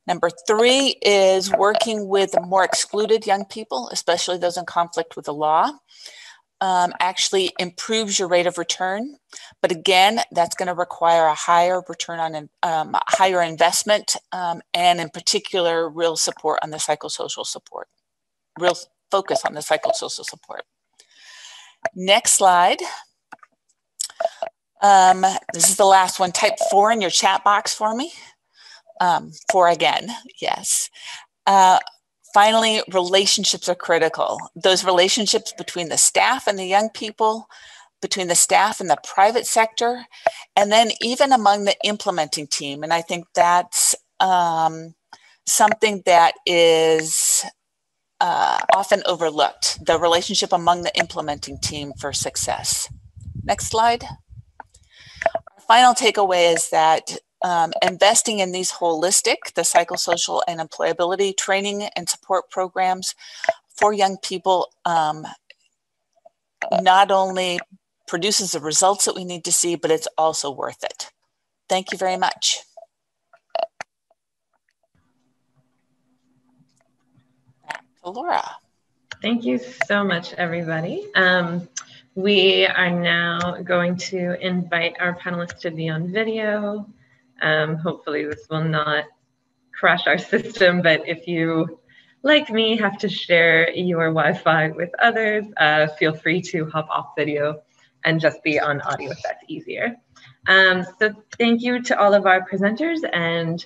Number 3 is working with more excluded young people, especially those in conflict with the law. Actually improves your rate of return. But again, that's going to require a higher return on higher investment and in particular, real support on the psychosocial support, real focus on the psychosocial support. Next slide. This is the last one. Type 4 in your chat box for me. 4 again, yes. Finally, relationships are critical. Those relationships between the staff and the young people, between the staff and the private sector, and then even among the implementing team. And I think that's something that is often overlooked, the relationship among the implementing team for success. Next slide. Our final takeaway is that investing in these holistic, the psychosocial and employability training and support programs for young people not only produces the results that we need to see, but it's also worth it. Thank you very much. Back to Laura. Thank you so much, everybody. We are now going to invite our panelists to be on video. Hopefully this will not crash our system, but if you, like me, have to share your Wi-Fi with others, feel free to hop off video and just be on audio if that's easier. So thank you to all of our presenters, and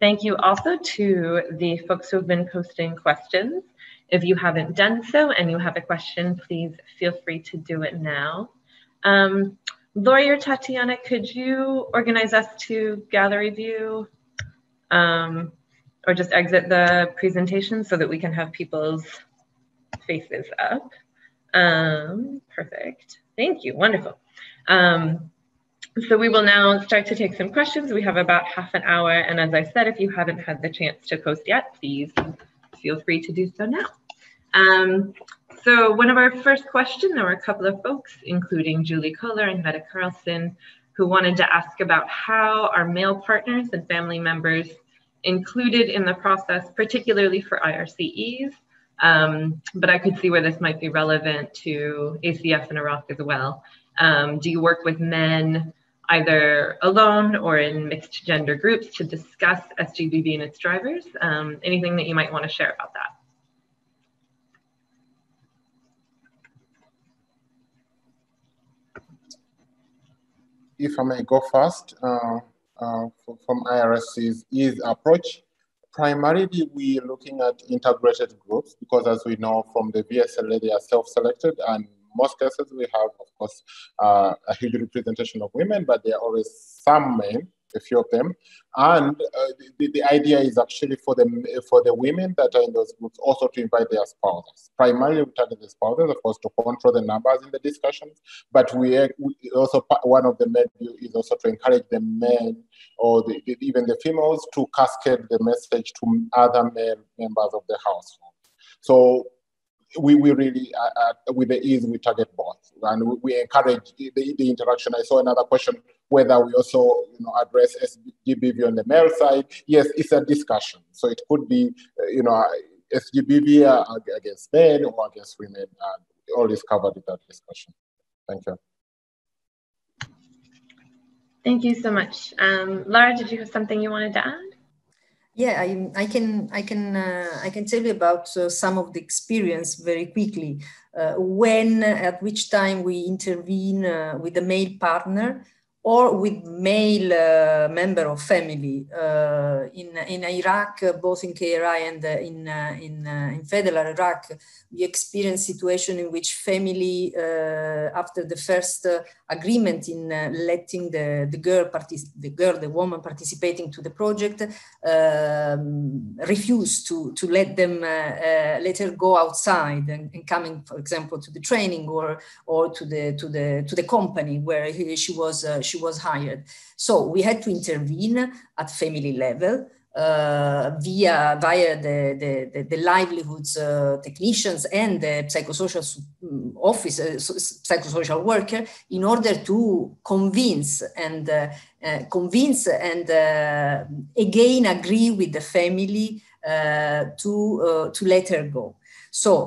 thank you also to the folks who have been posting questions. If you haven't done so and you have a question, please feel free to do it now. Laura or Tatiana, could you organize us to gallery view or just exit the presentation so that we can have people's faces up? Perfect. Thank you. Wonderful. So we will now start to take some questions. We have about half an hour. And as I said, if you haven't had the chance to post yet, please feel free to do so now. So one of our first questions, there were a couple of folks, including Julie Kohler and Meta Carlson, who wanted to ask about how are male partners and family members included in the process, particularly for IRCEs, but I could see where this might be relevant to ACS and Iraq as well. Do you work with men either alone or in mixed gender groups to discuss SGBV and its drivers? Anything that you might want to share about that? If I may go first, from IRCE's approach, primarily we're looking at integrated groups because, as we know from the VSLA, they are self-selected, and in most cases we have, of course, a huge representation of women, but there are always some men a few of them. And the idea is actually for the women that are in those groups also to invite their spouses, primarily we target the spouses, of course, to control the numbers in the discussions. But we also, one of the main view is also to encourage the men or even the females to cascade the message to other male members of the household. So we really, with the EASE, we target both. And we encourage the interaction. I saw another question, whether we also address SGBV on the male side. Yes, it's a discussion. So it could be, SGBV against men or against women. All is covered in that discussion. Thank you. Thank you so much. Lara, did you have something you wanted to add? Yeah, I can tell you about some of the experience very quickly. When, at which time we intervene with the male partner or with male member of family. In Iraq, both in KRI and in Federal Iraq, we experienced situation in which family, after the first agreement in letting the woman participating to the project, refused to let them let her go outside and coming, for example, to the training or to the company where she was hired. So we had to intervene at family level via the livelihoods technicians and the psychosocial officer, psychosocial worker, in order to convince and again agree with the family to let her go. So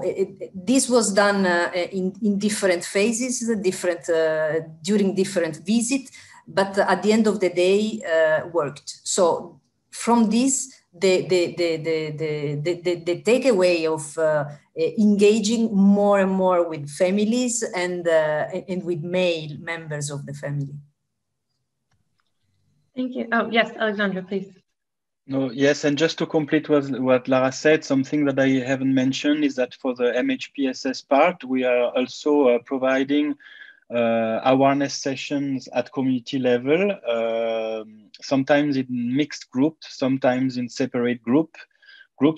this was done in different phases, during different visits, but at the end of the day, worked. So from this, the takeaway of engaging more and more with families and with male members of the family. Thank you. Oh yes, Alexandre, please. No, yes, and just to complete what Lara said, something that I haven't mentioned is that for the MHPSS part, we are also providing awareness sessions at community level, sometimes in mixed groups, sometimes in separate groups.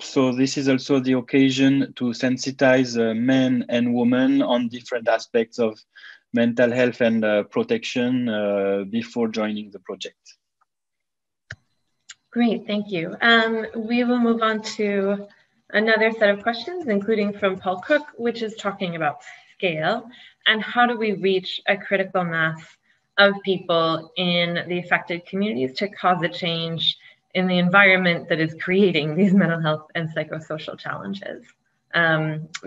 So this is also the occasion to sensitize men and women on different aspects of mental health and protection before joining the project. Great, thank you. We will move on to another set of questions, including from Paul Cook, which is talking about scale and how do we reach a critical mass of people in the affected communities to cause a change in the environment that is creating these mental health and psychosocial challenges.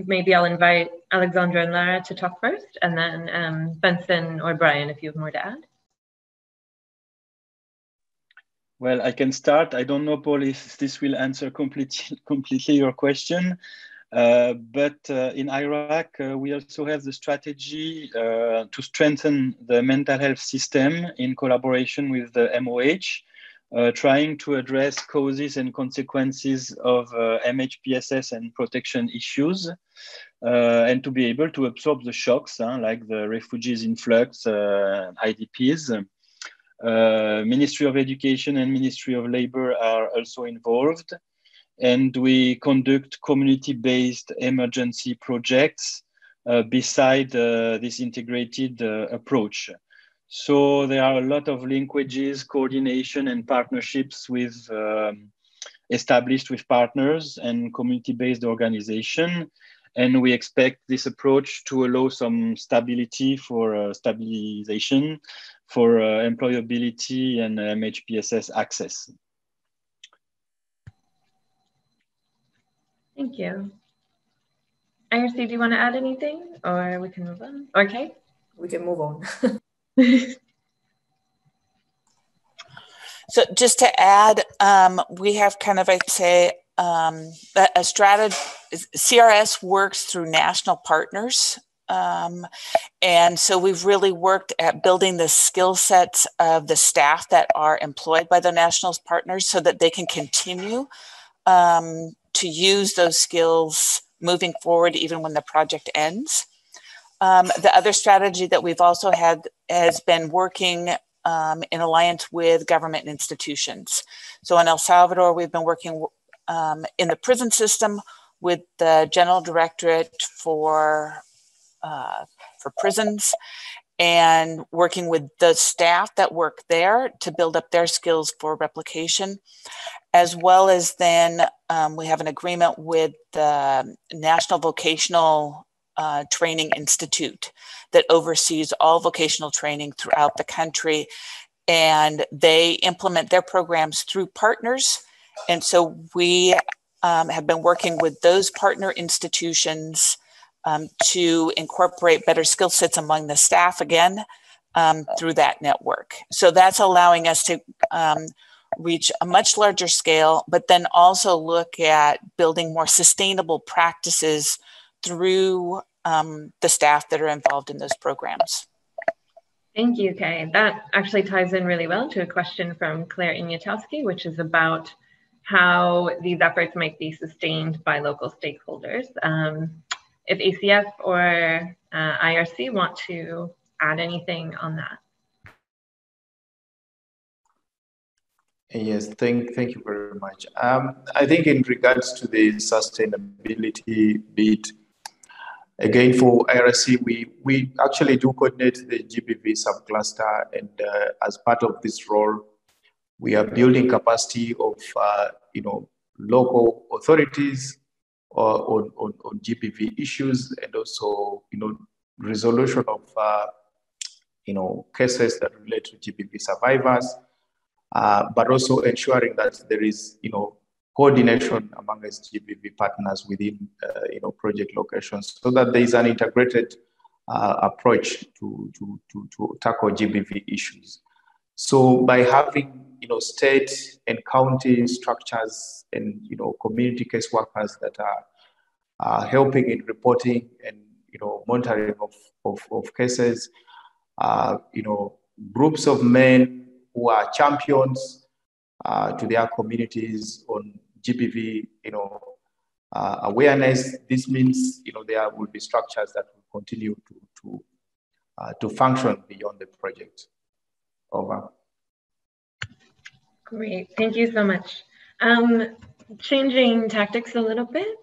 Maybe I'll invite Alexandra and Lara to talk first, and then Benson or Brian, if you have more to add. Well, I can start. I don't know, Paul, if this will answer completely your question. But in Iraq, we also have the strategy to strengthen the mental health system in collaboration with the MOH, trying to address causes and consequences of MHPSS and protection issues, and to be able to absorb the shocks, like the refugees influx, IDPs. Ministry of Education and Ministry of Labor are also involved, and we conduct community-based emergency projects beside this integrated approach. So there are a lot of linkages, coordination and partnerships with established with partners and community-based organization. And we expect this approach to allow some stability for stabilization, for employability and MHPSS access. Thank you. IRC, do you want to add anything, or we can move on? Okay, we can move on. So just to add, we have kind of, I'd say, a strategy. CRS works through national partners. And so we've really worked at building the skill sets of the staff that are employed by the national partners so that they can continue to use those skills moving forward, even when the project ends. The other strategy that we've also had has been working in alliance with government institutions. So in El Salvador, we've been working in the prison system with the General Directorate for prisons, and working with the staff that work there to build up their skills for replication, as well as then we have an agreement with the National Vocational Training Institute that oversees all vocational training throughout the country, and they implement their programs through partners. And so we have been working with those partner institutions to incorporate better skill sets among the staff again through that network. So that's allowing us to reach a much larger scale, but then also look at building more sustainable practices through the staff that are involved in those programs. Thank you, Kay. That actually ties in really well to a question from Claire Ignatowski, which is about how these efforts might be sustained by local stakeholders. If ACF or IRC want to add anything on that. Yes, thank you very much. I think in regards to the sustainability bit, again for IRC, we actually do coordinate the GBV subcluster, and as part of this role, we are building capacity of local authorities on GBV issues, and also resolution of cases that relate to GBV survivors, but also ensuring that there is coordination among GBV partners within project locations, so that there is an integrated approach to tackle GBV issues. So by having state and county structures and community case workers that are helping in reporting and monitoring of cases, groups of men who are champions to their communities on GBV awareness. This means there will be structures that will continue to function beyond the project. Over. Great, thank you so much. Changing tactics a little bit,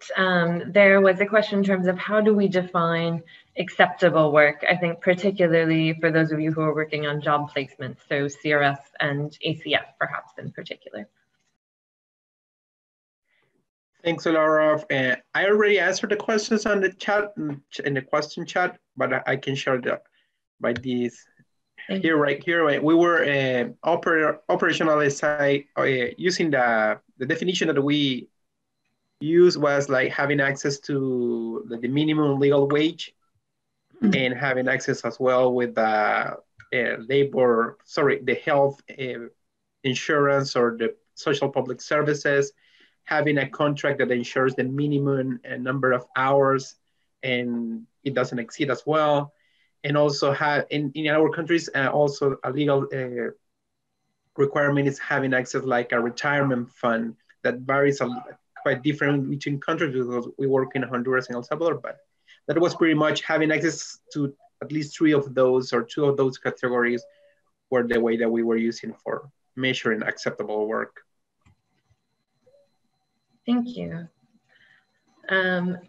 there was a question in terms of how do we define acceptable work? I think particularly for those of you who are working on job placements, so CRS and ACF perhaps in particular. Thanks, Laura. I already answered the questions on the chat, in the question chat, but I can share that by these. Here, right here, right. We were operationalized using the definition that we used was like having access to the minimum legal wage, and having access as well with the health insurance or the social public services, having a contract that ensures the minimum number of hours and it doesn't exceed as well. And also have in our countries, also a legal requirement is having access like a retirement fund that varies quite different between countries, because we work in Honduras and El Salvador, but that was pretty much having access to at least three of those or two of those categories were the way that we were using for measuring acceptable work. Thank you.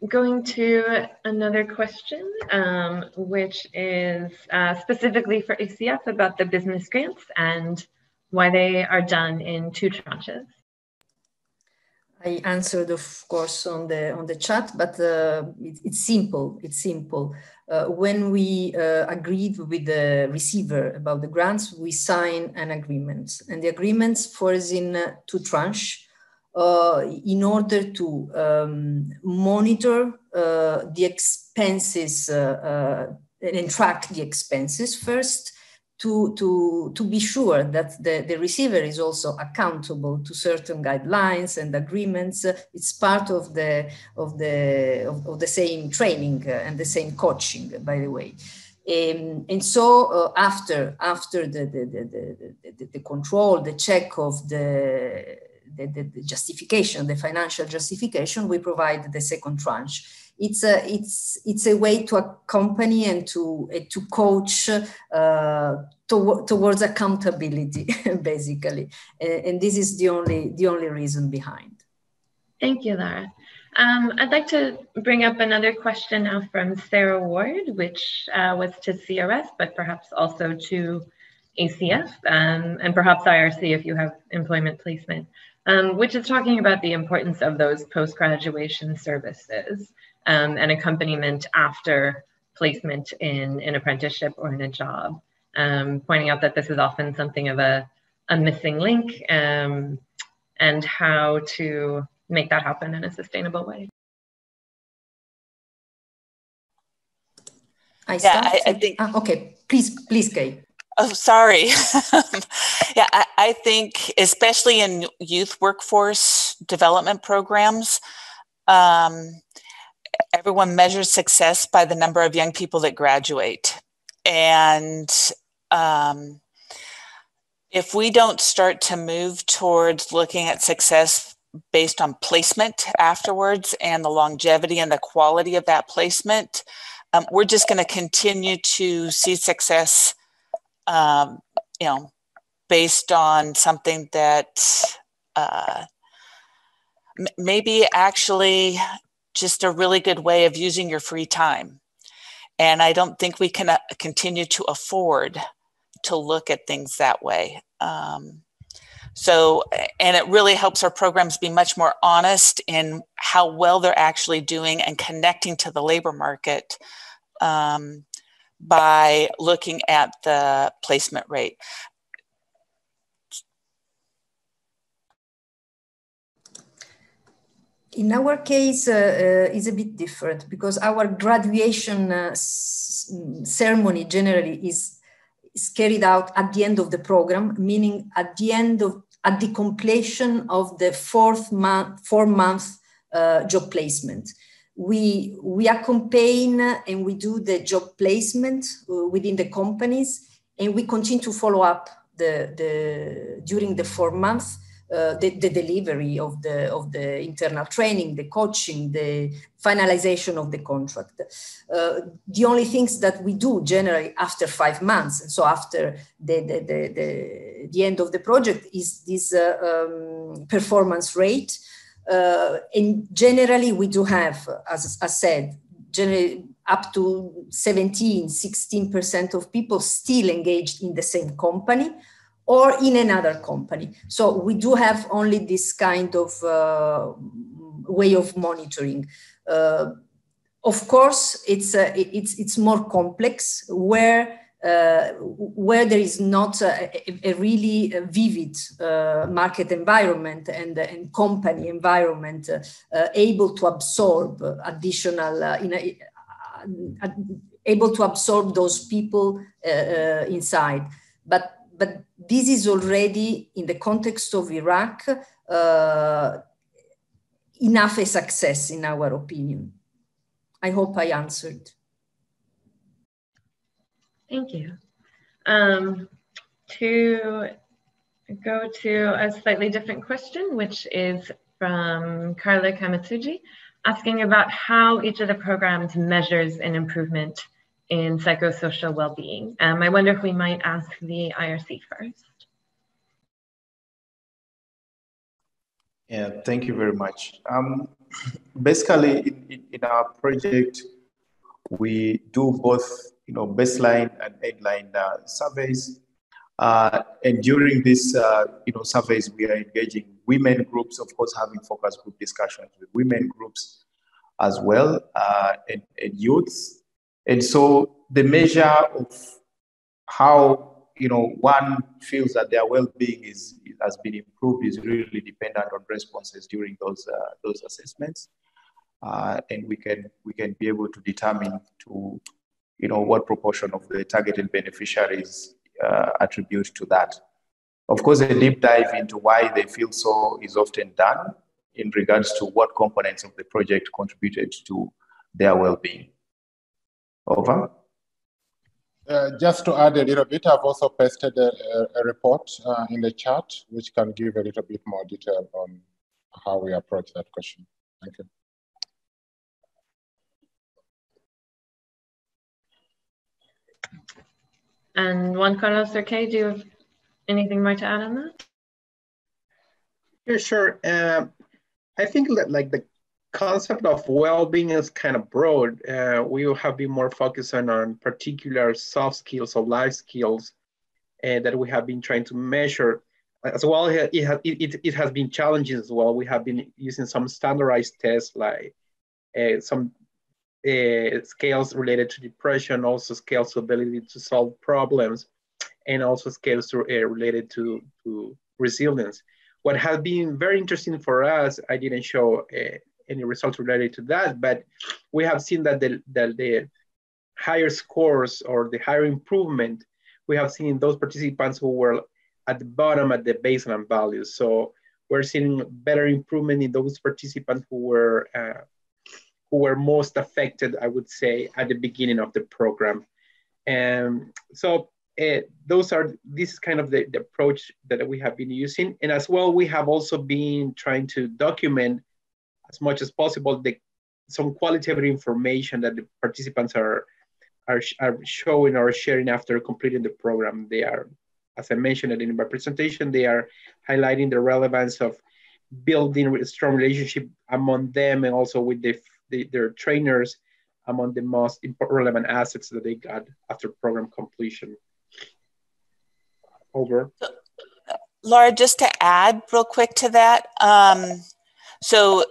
Going to another question, which is specifically for ACF about the business grants and why they are done in two tranches. I answered, of course, on the chat, but it's simple. It's simple. When we agreed with the receiver about the grants, we sign an agreement, and the agreements falls in two tranches. In order to monitor the expenses and track the expenses first, to be sure that the receiver is also accountable to certain guidelines and agreements. It's part of the same training and the same coaching, by the way. And so after the control, the check of the the justification, the financial justification, we provide the second tranche. It's a way to accompany and to coach towards accountability, basically. And this is the only reason behind. Thank you, Lara. I'd like to bring up another question now from Sarah Ward, which was to CRS, but perhaps also to ACF, and perhaps IRC if you have employment placement, which is talking about the importance of those post-graduation services and accompaniment after placement in an apprenticeship or in a job, pointing out that this is often something of a missing link and how to make that happen in a sustainable way. I think. Okay, please, Kay. Oh, sorry. Yeah, I think, especially in youth workforce development programs, everyone measures success by the number of young people that graduate. And if we don't start to move towards looking at success based on placement afterwards and the longevity and the quality of that placement, we're just going to continue to see success, you know, based on something that maybe actually just a really good way of using your free time. And I don't think we can continue to afford to look at things that way. So, and it really helps our programs be much more honest in how well they're actually doing and connecting to the labor market by looking at the placement rate. In our case, it's a bit different because our graduation ceremony generally is carried out at the end of the program, meaning at the completion of the four-month job placement. We accompany and we do the job placement within the companies, and we continue to follow up during the 4 months the delivery of the internal training, the coaching, the finalization of the contract. The only things that we do generally after 5 months, and so after the end of the project, is this performance rate. And generally we do have, as I said, generally up to 16% of people still engaged in the same company or in another company. So we do have only this kind of way of monitoring. Of course, it's more complex where there is not a really vivid market environment and company environment able to absorb additional able to absorb those people inside. But this is already, in the context of Iraq, enough a success, in our opinion. I hope I answered. Thank you. To go to a slightly different question, which is from Carla Kamatsuji, asking about how each of the programs measures an improvement in psychosocial well-being. I wonder if we might ask the IRC first. Yeah, thank you very much. Basically, in our project, we do both, baseline and headline surveys. And during these, surveys, we are engaging women groups, of course, having focus group discussions with women groups as well, and youths. And so the measure of how one feels that their well-being has been improved is really dependent on responses during those assessments, and we can be able to determine to what proportion of the targeted beneficiaries attribute to that. Of course, a deep dive into why they feel so is often done in regards to what components of the project contributed to their well-being. Over. Just to add a little bit, I've also pasted a report in the chat, which can give a little bit more detail on how we approach that question. Thank you. And Juan Carlos or Kay, do you have anything more to add on that? Yeah, sure. I think that like the concept of well-being is kind of broad. We have been more focused on particular soft skills or life skills that we have been trying to measure. As well, it has been challenging as well. We have been using some standardized tests like some scales related to depression, also scales of ability to solve problems, and also scales to, related to resilience. What has been very interesting for us, I didn't show any results related to that, but we have seen that the higher scores or the higher improvement, we have seen those participants who were at the bottom at the baseline values. So we're seeing better improvement in those participants who were most affected, I would say, at the beginning of the program. And so this is kind of the approach that we have been using. And as well, we have also been trying to document as much as possible some qualitative information that the participants are showing or sharing after completing the program. They are, as I mentioned in my presentation, they are highlighting the relevance of building a strong relationship among them and also with their trainers among the most relevant assets that they got after program completion. Over. Laura, just to add real quick to that. So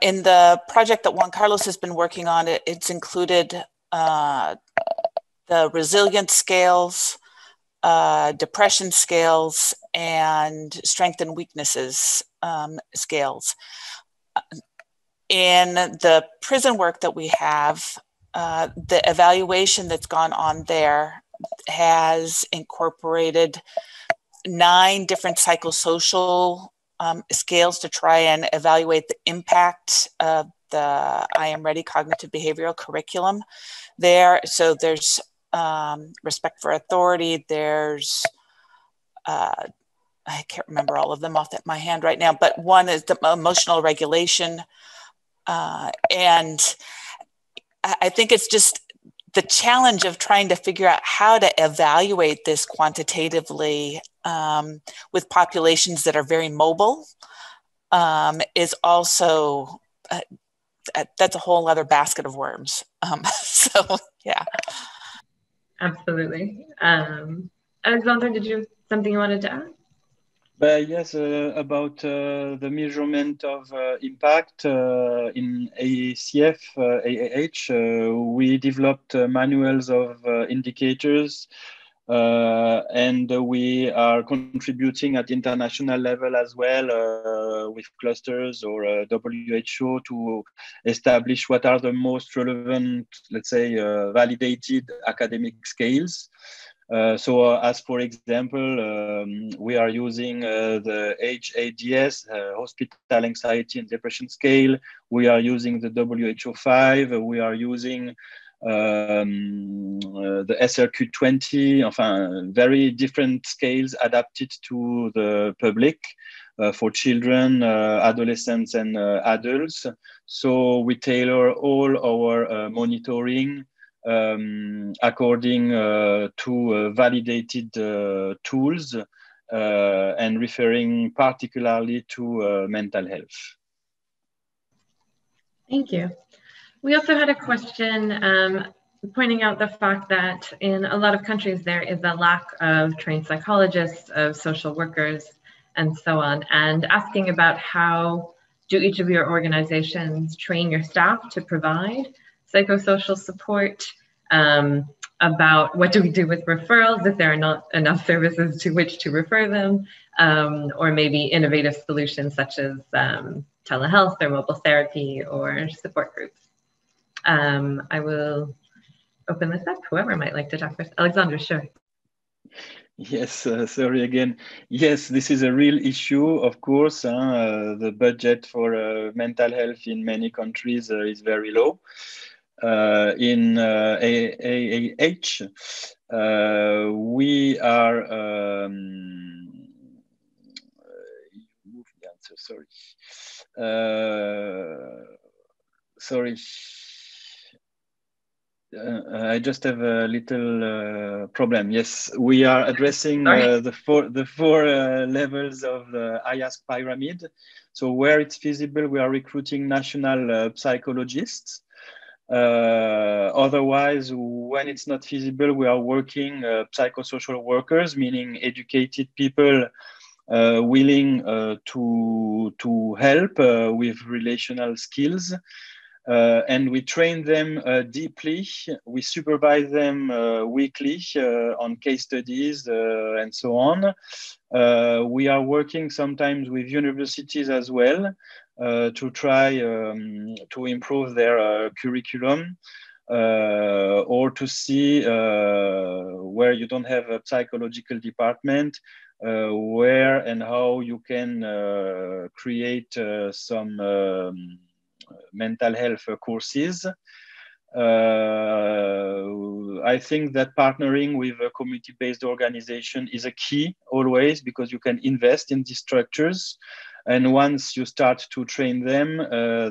in the project that Juan Carlos has been working on, it's included the resilience scales, depression scales, and strength and weaknesses scales. In the prison work that we have, the evaluation that's gone on there has incorporated 9 different psychosocial scales to try and evaluate the impact of the I Am Ready cognitive behavioral curriculum there. So there's respect for authority, there's, I can't remember all of them off my hand right now, but one is the emotional regulation. And I think it's just the challenge of trying to figure out how to evaluate this quantitatively with populations that are very mobile is also, that's a whole other basket of worms. So, yeah. Absolutely. Alexandre, did you have something you wanted to add? Yes, about the measurement of impact in ACF, AAH, we developed manuals of indicators and we are contributing at international level as well with clusters or WHO to establish what are the most relevant, let's say, validated academic scales. So as for example, we are using the HADS, Hospital Anxiety and Depression Scale. We are using the WHO5. We are using the SRQ20, enfin, very different scales adapted to the public. For children, adolescents, and adults. So we tailor all our monitoring according to validated tools and referring particularly to mental health. Thank you. We also had a question pointing out the fact that in a lot of countries there is a lack of trained psychologists, of social workers, and so on, and asking about how do each of your organizations train your staff to provide psychosocial support, about what do we do with referrals if there are not enough services to which to refer them, or maybe innovative solutions such as telehealth or mobile therapy or support groups. I will open this up, whoever might like to talk first. Alexandre, sure. Yes, sorry again. Yes, this is a real issue, of course. The budget for mental health in many countries is very low. in AAH, we are I just have a little problem. Yes, we are addressing the four levels of the IASC pyramid. So where it's feasible, we are recruiting national psychologists. Otherwise, when it's not feasible, we are working psychosocial workers, meaning educated people willing to help with relational skills. And we train them deeply. We supervise them weekly on case studies and so on. We are working sometimes with universities as well to try to improve their curriculum or to see where you don't have a psychological department, where and how you can create some mental health courses. I think that partnering with a community-based organization is a key always, because you can invest in these structures. And once you start to train them,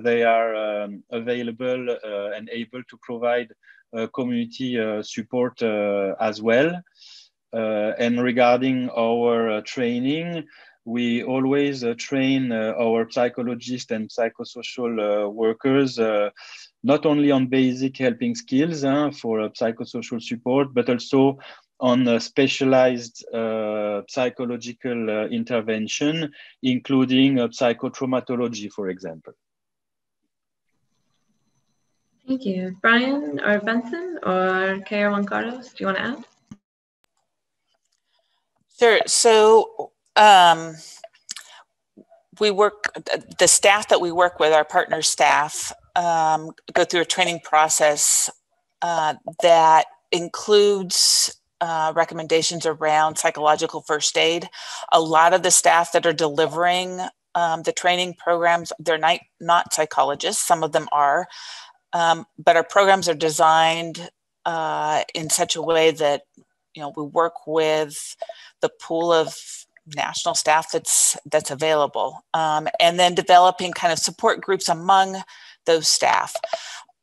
they are available and able to provide community support as well. And regarding our training, we always train our psychologists and psychosocial workers not only on basic helping skills for psychosocial support, but also on specialized psychological intervention, including psychotraumatology, for example. Thank you. Brian or Benson or Kay or Juan Carlos, do you want to add? Sure. So, we work, the staff that we work with, our partner staff, go through a training process that includes recommendations around psychological first aid. A lot of the staff that are delivering the training programs, they're not psychologists, some of them are, but our programs are designed in such a way that, you know, we work with the pool of national staff that's available, and then developing kind of support groups among those staff.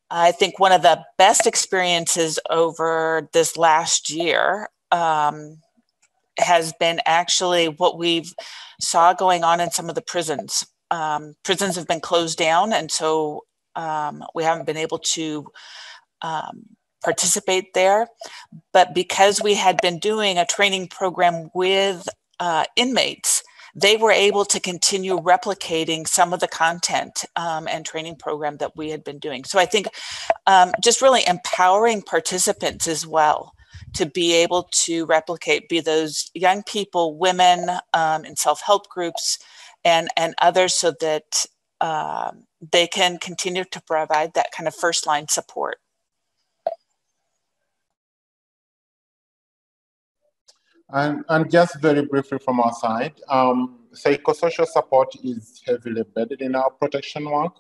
I think one of the best experiences over this last year has been actually what we've saw going on in some of the prisons. Prisons have been closed down, and so we haven't been able to participate there. But because we had been doing a training program with inmates, they were able to continue replicating some of the content and training program that we had been doing. So I think just really empowering participants as well to be able to replicate, be those young people, women in self-help groups and others, so that they can continue to provide that kind of first line support. And just very briefly from our side, psychosocial support is heavily embedded in our protection work.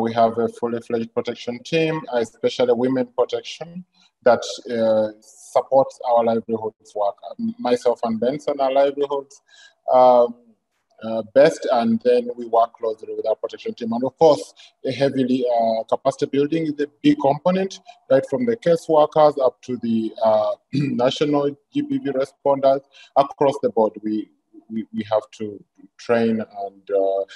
We have a fully fledged protection team, especially women protection, that supports our livelihoods work. Myself and Benson are livelihoods best, and then we work closely with our protection team. And of course, heavily capacity building is a big component, right from the caseworkers up to the national GBV responders. Across the board, we have to train and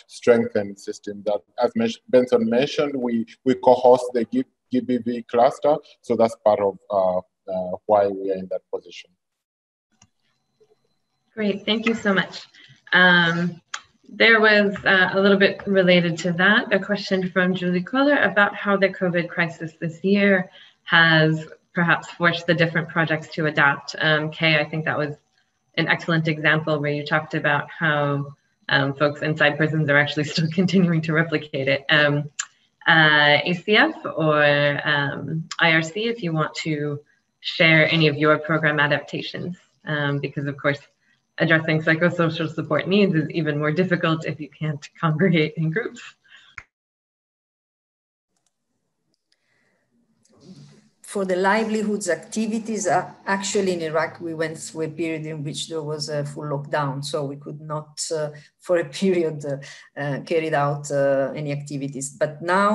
strengthen systems. That, as Benson mentioned, we co-host the GBV cluster, so that's part of why we are in that position. Great, thank you so much. There was a little bit related to that, a question from Julie Kohler about how the COVID crisis this year has perhaps forced the different projects to adapt. Kay, I think that was an excellent example where you talked about how folks inside prisons are actually still continuing to replicate it. ACF or IRC, if you want to share any of your program adaptations, because of course, addressing psychosocial support needs is even more difficult if you can't congregate in groups. for the livelihoods activities. Actually, in Iraq, we went through a period in which there was a full lockdown, so we could not, for a period, carried out any activities. But now,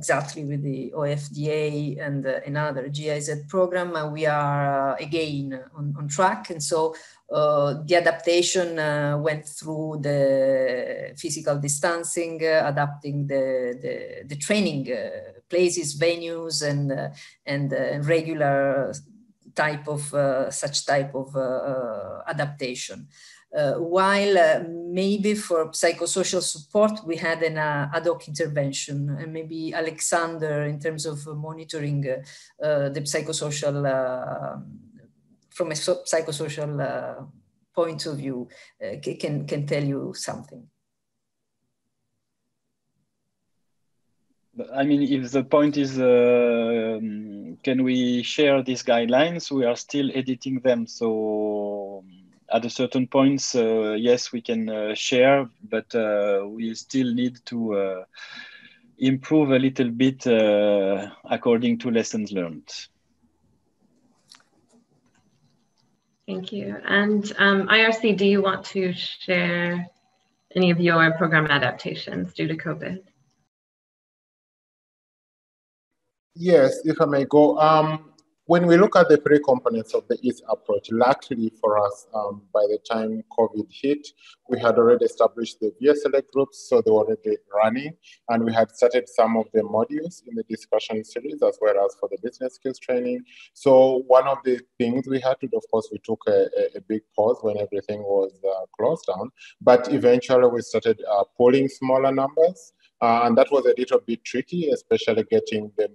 exactly with the OFDA and another GIZ program, we are again on track. And so the adaptation went through the physical distancing, adapting the training places, venues, and regular type of such type of adaptation. While maybe for psychosocial support, we had an ad hoc intervention, and maybe Alexander, in terms of monitoring the psychosocial from a psychosocial point of view, can tell you something. I mean, if the point is, can we share these guidelines? We are still editing them. So at a certain point, yes, we can share, but we still need to improve a little bit according to lessons learned. Thank you. And IRC, do you want to share any of your program adaptations due to COVID? Yes, if I may go. When we look at the three components of the EASE approach, luckily for us, by the time COVID hit, we had already established the VSLA groups, so they were already running, and we had started some of the modules in the discussion series, as well as for the business skills training. So one of the things we had to do, of course, we took a big pause when everything was closed down, but eventually we started polling smaller numbers. And that was a little bit tricky, especially getting the,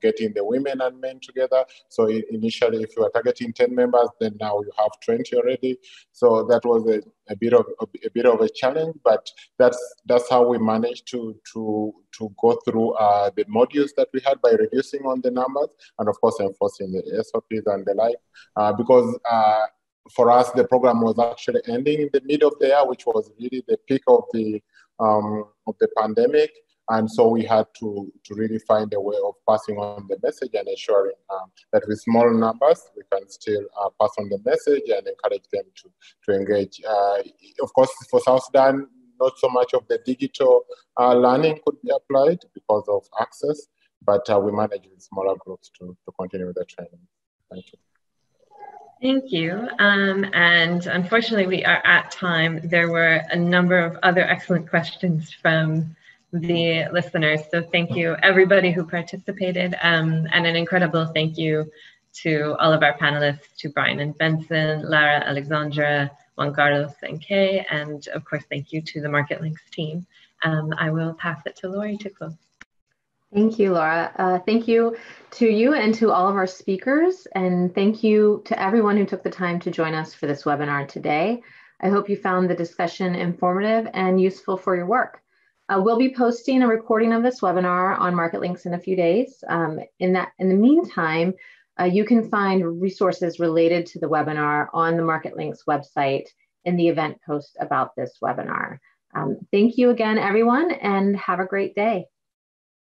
getting the women and men together. So initially, if you were targeting 10 members, then now you have 20 already. So that was a bit of a challenge, but that's how we managed to go through the modules that we had by reducing on the numbers and, of course, enforcing the SOPs and the like, because. For us, the program was actually ending in the middle of the year, which was really the peak of the pandemic. And so we had to really find a way of passing on the message and ensuring that with small numbers, we can still pass on the message and encourage them to engage. Of course, for South Sudan, not so much of the digital learning could be applied because of access, but we managed in smaller groups to continue the training. Thank you. Thank you. And unfortunately, we are at time. There were a number of other excellent questions from the listeners. So thank you, everybody who participated. And an incredible thank you to all of our panelists, to Brian and Benson, Lara, Alexandra, Juan Carlos, and Kay. And of course, thank you to the Marketlinks team. I will pass it to Laurie to close. Thank you, Laura. Thank you to you and to all of our speakers. And thank you to everyone who took the time to join us for this webinar today. I hope you found the discussion informative and useful for your work. We'll be posting a recording of this webinar on Marketlinks in a few days. In the meantime, you can find resources related to the webinar on the Marketlinks website in the event post about this webinar. Thank you again, everyone, and have a great day.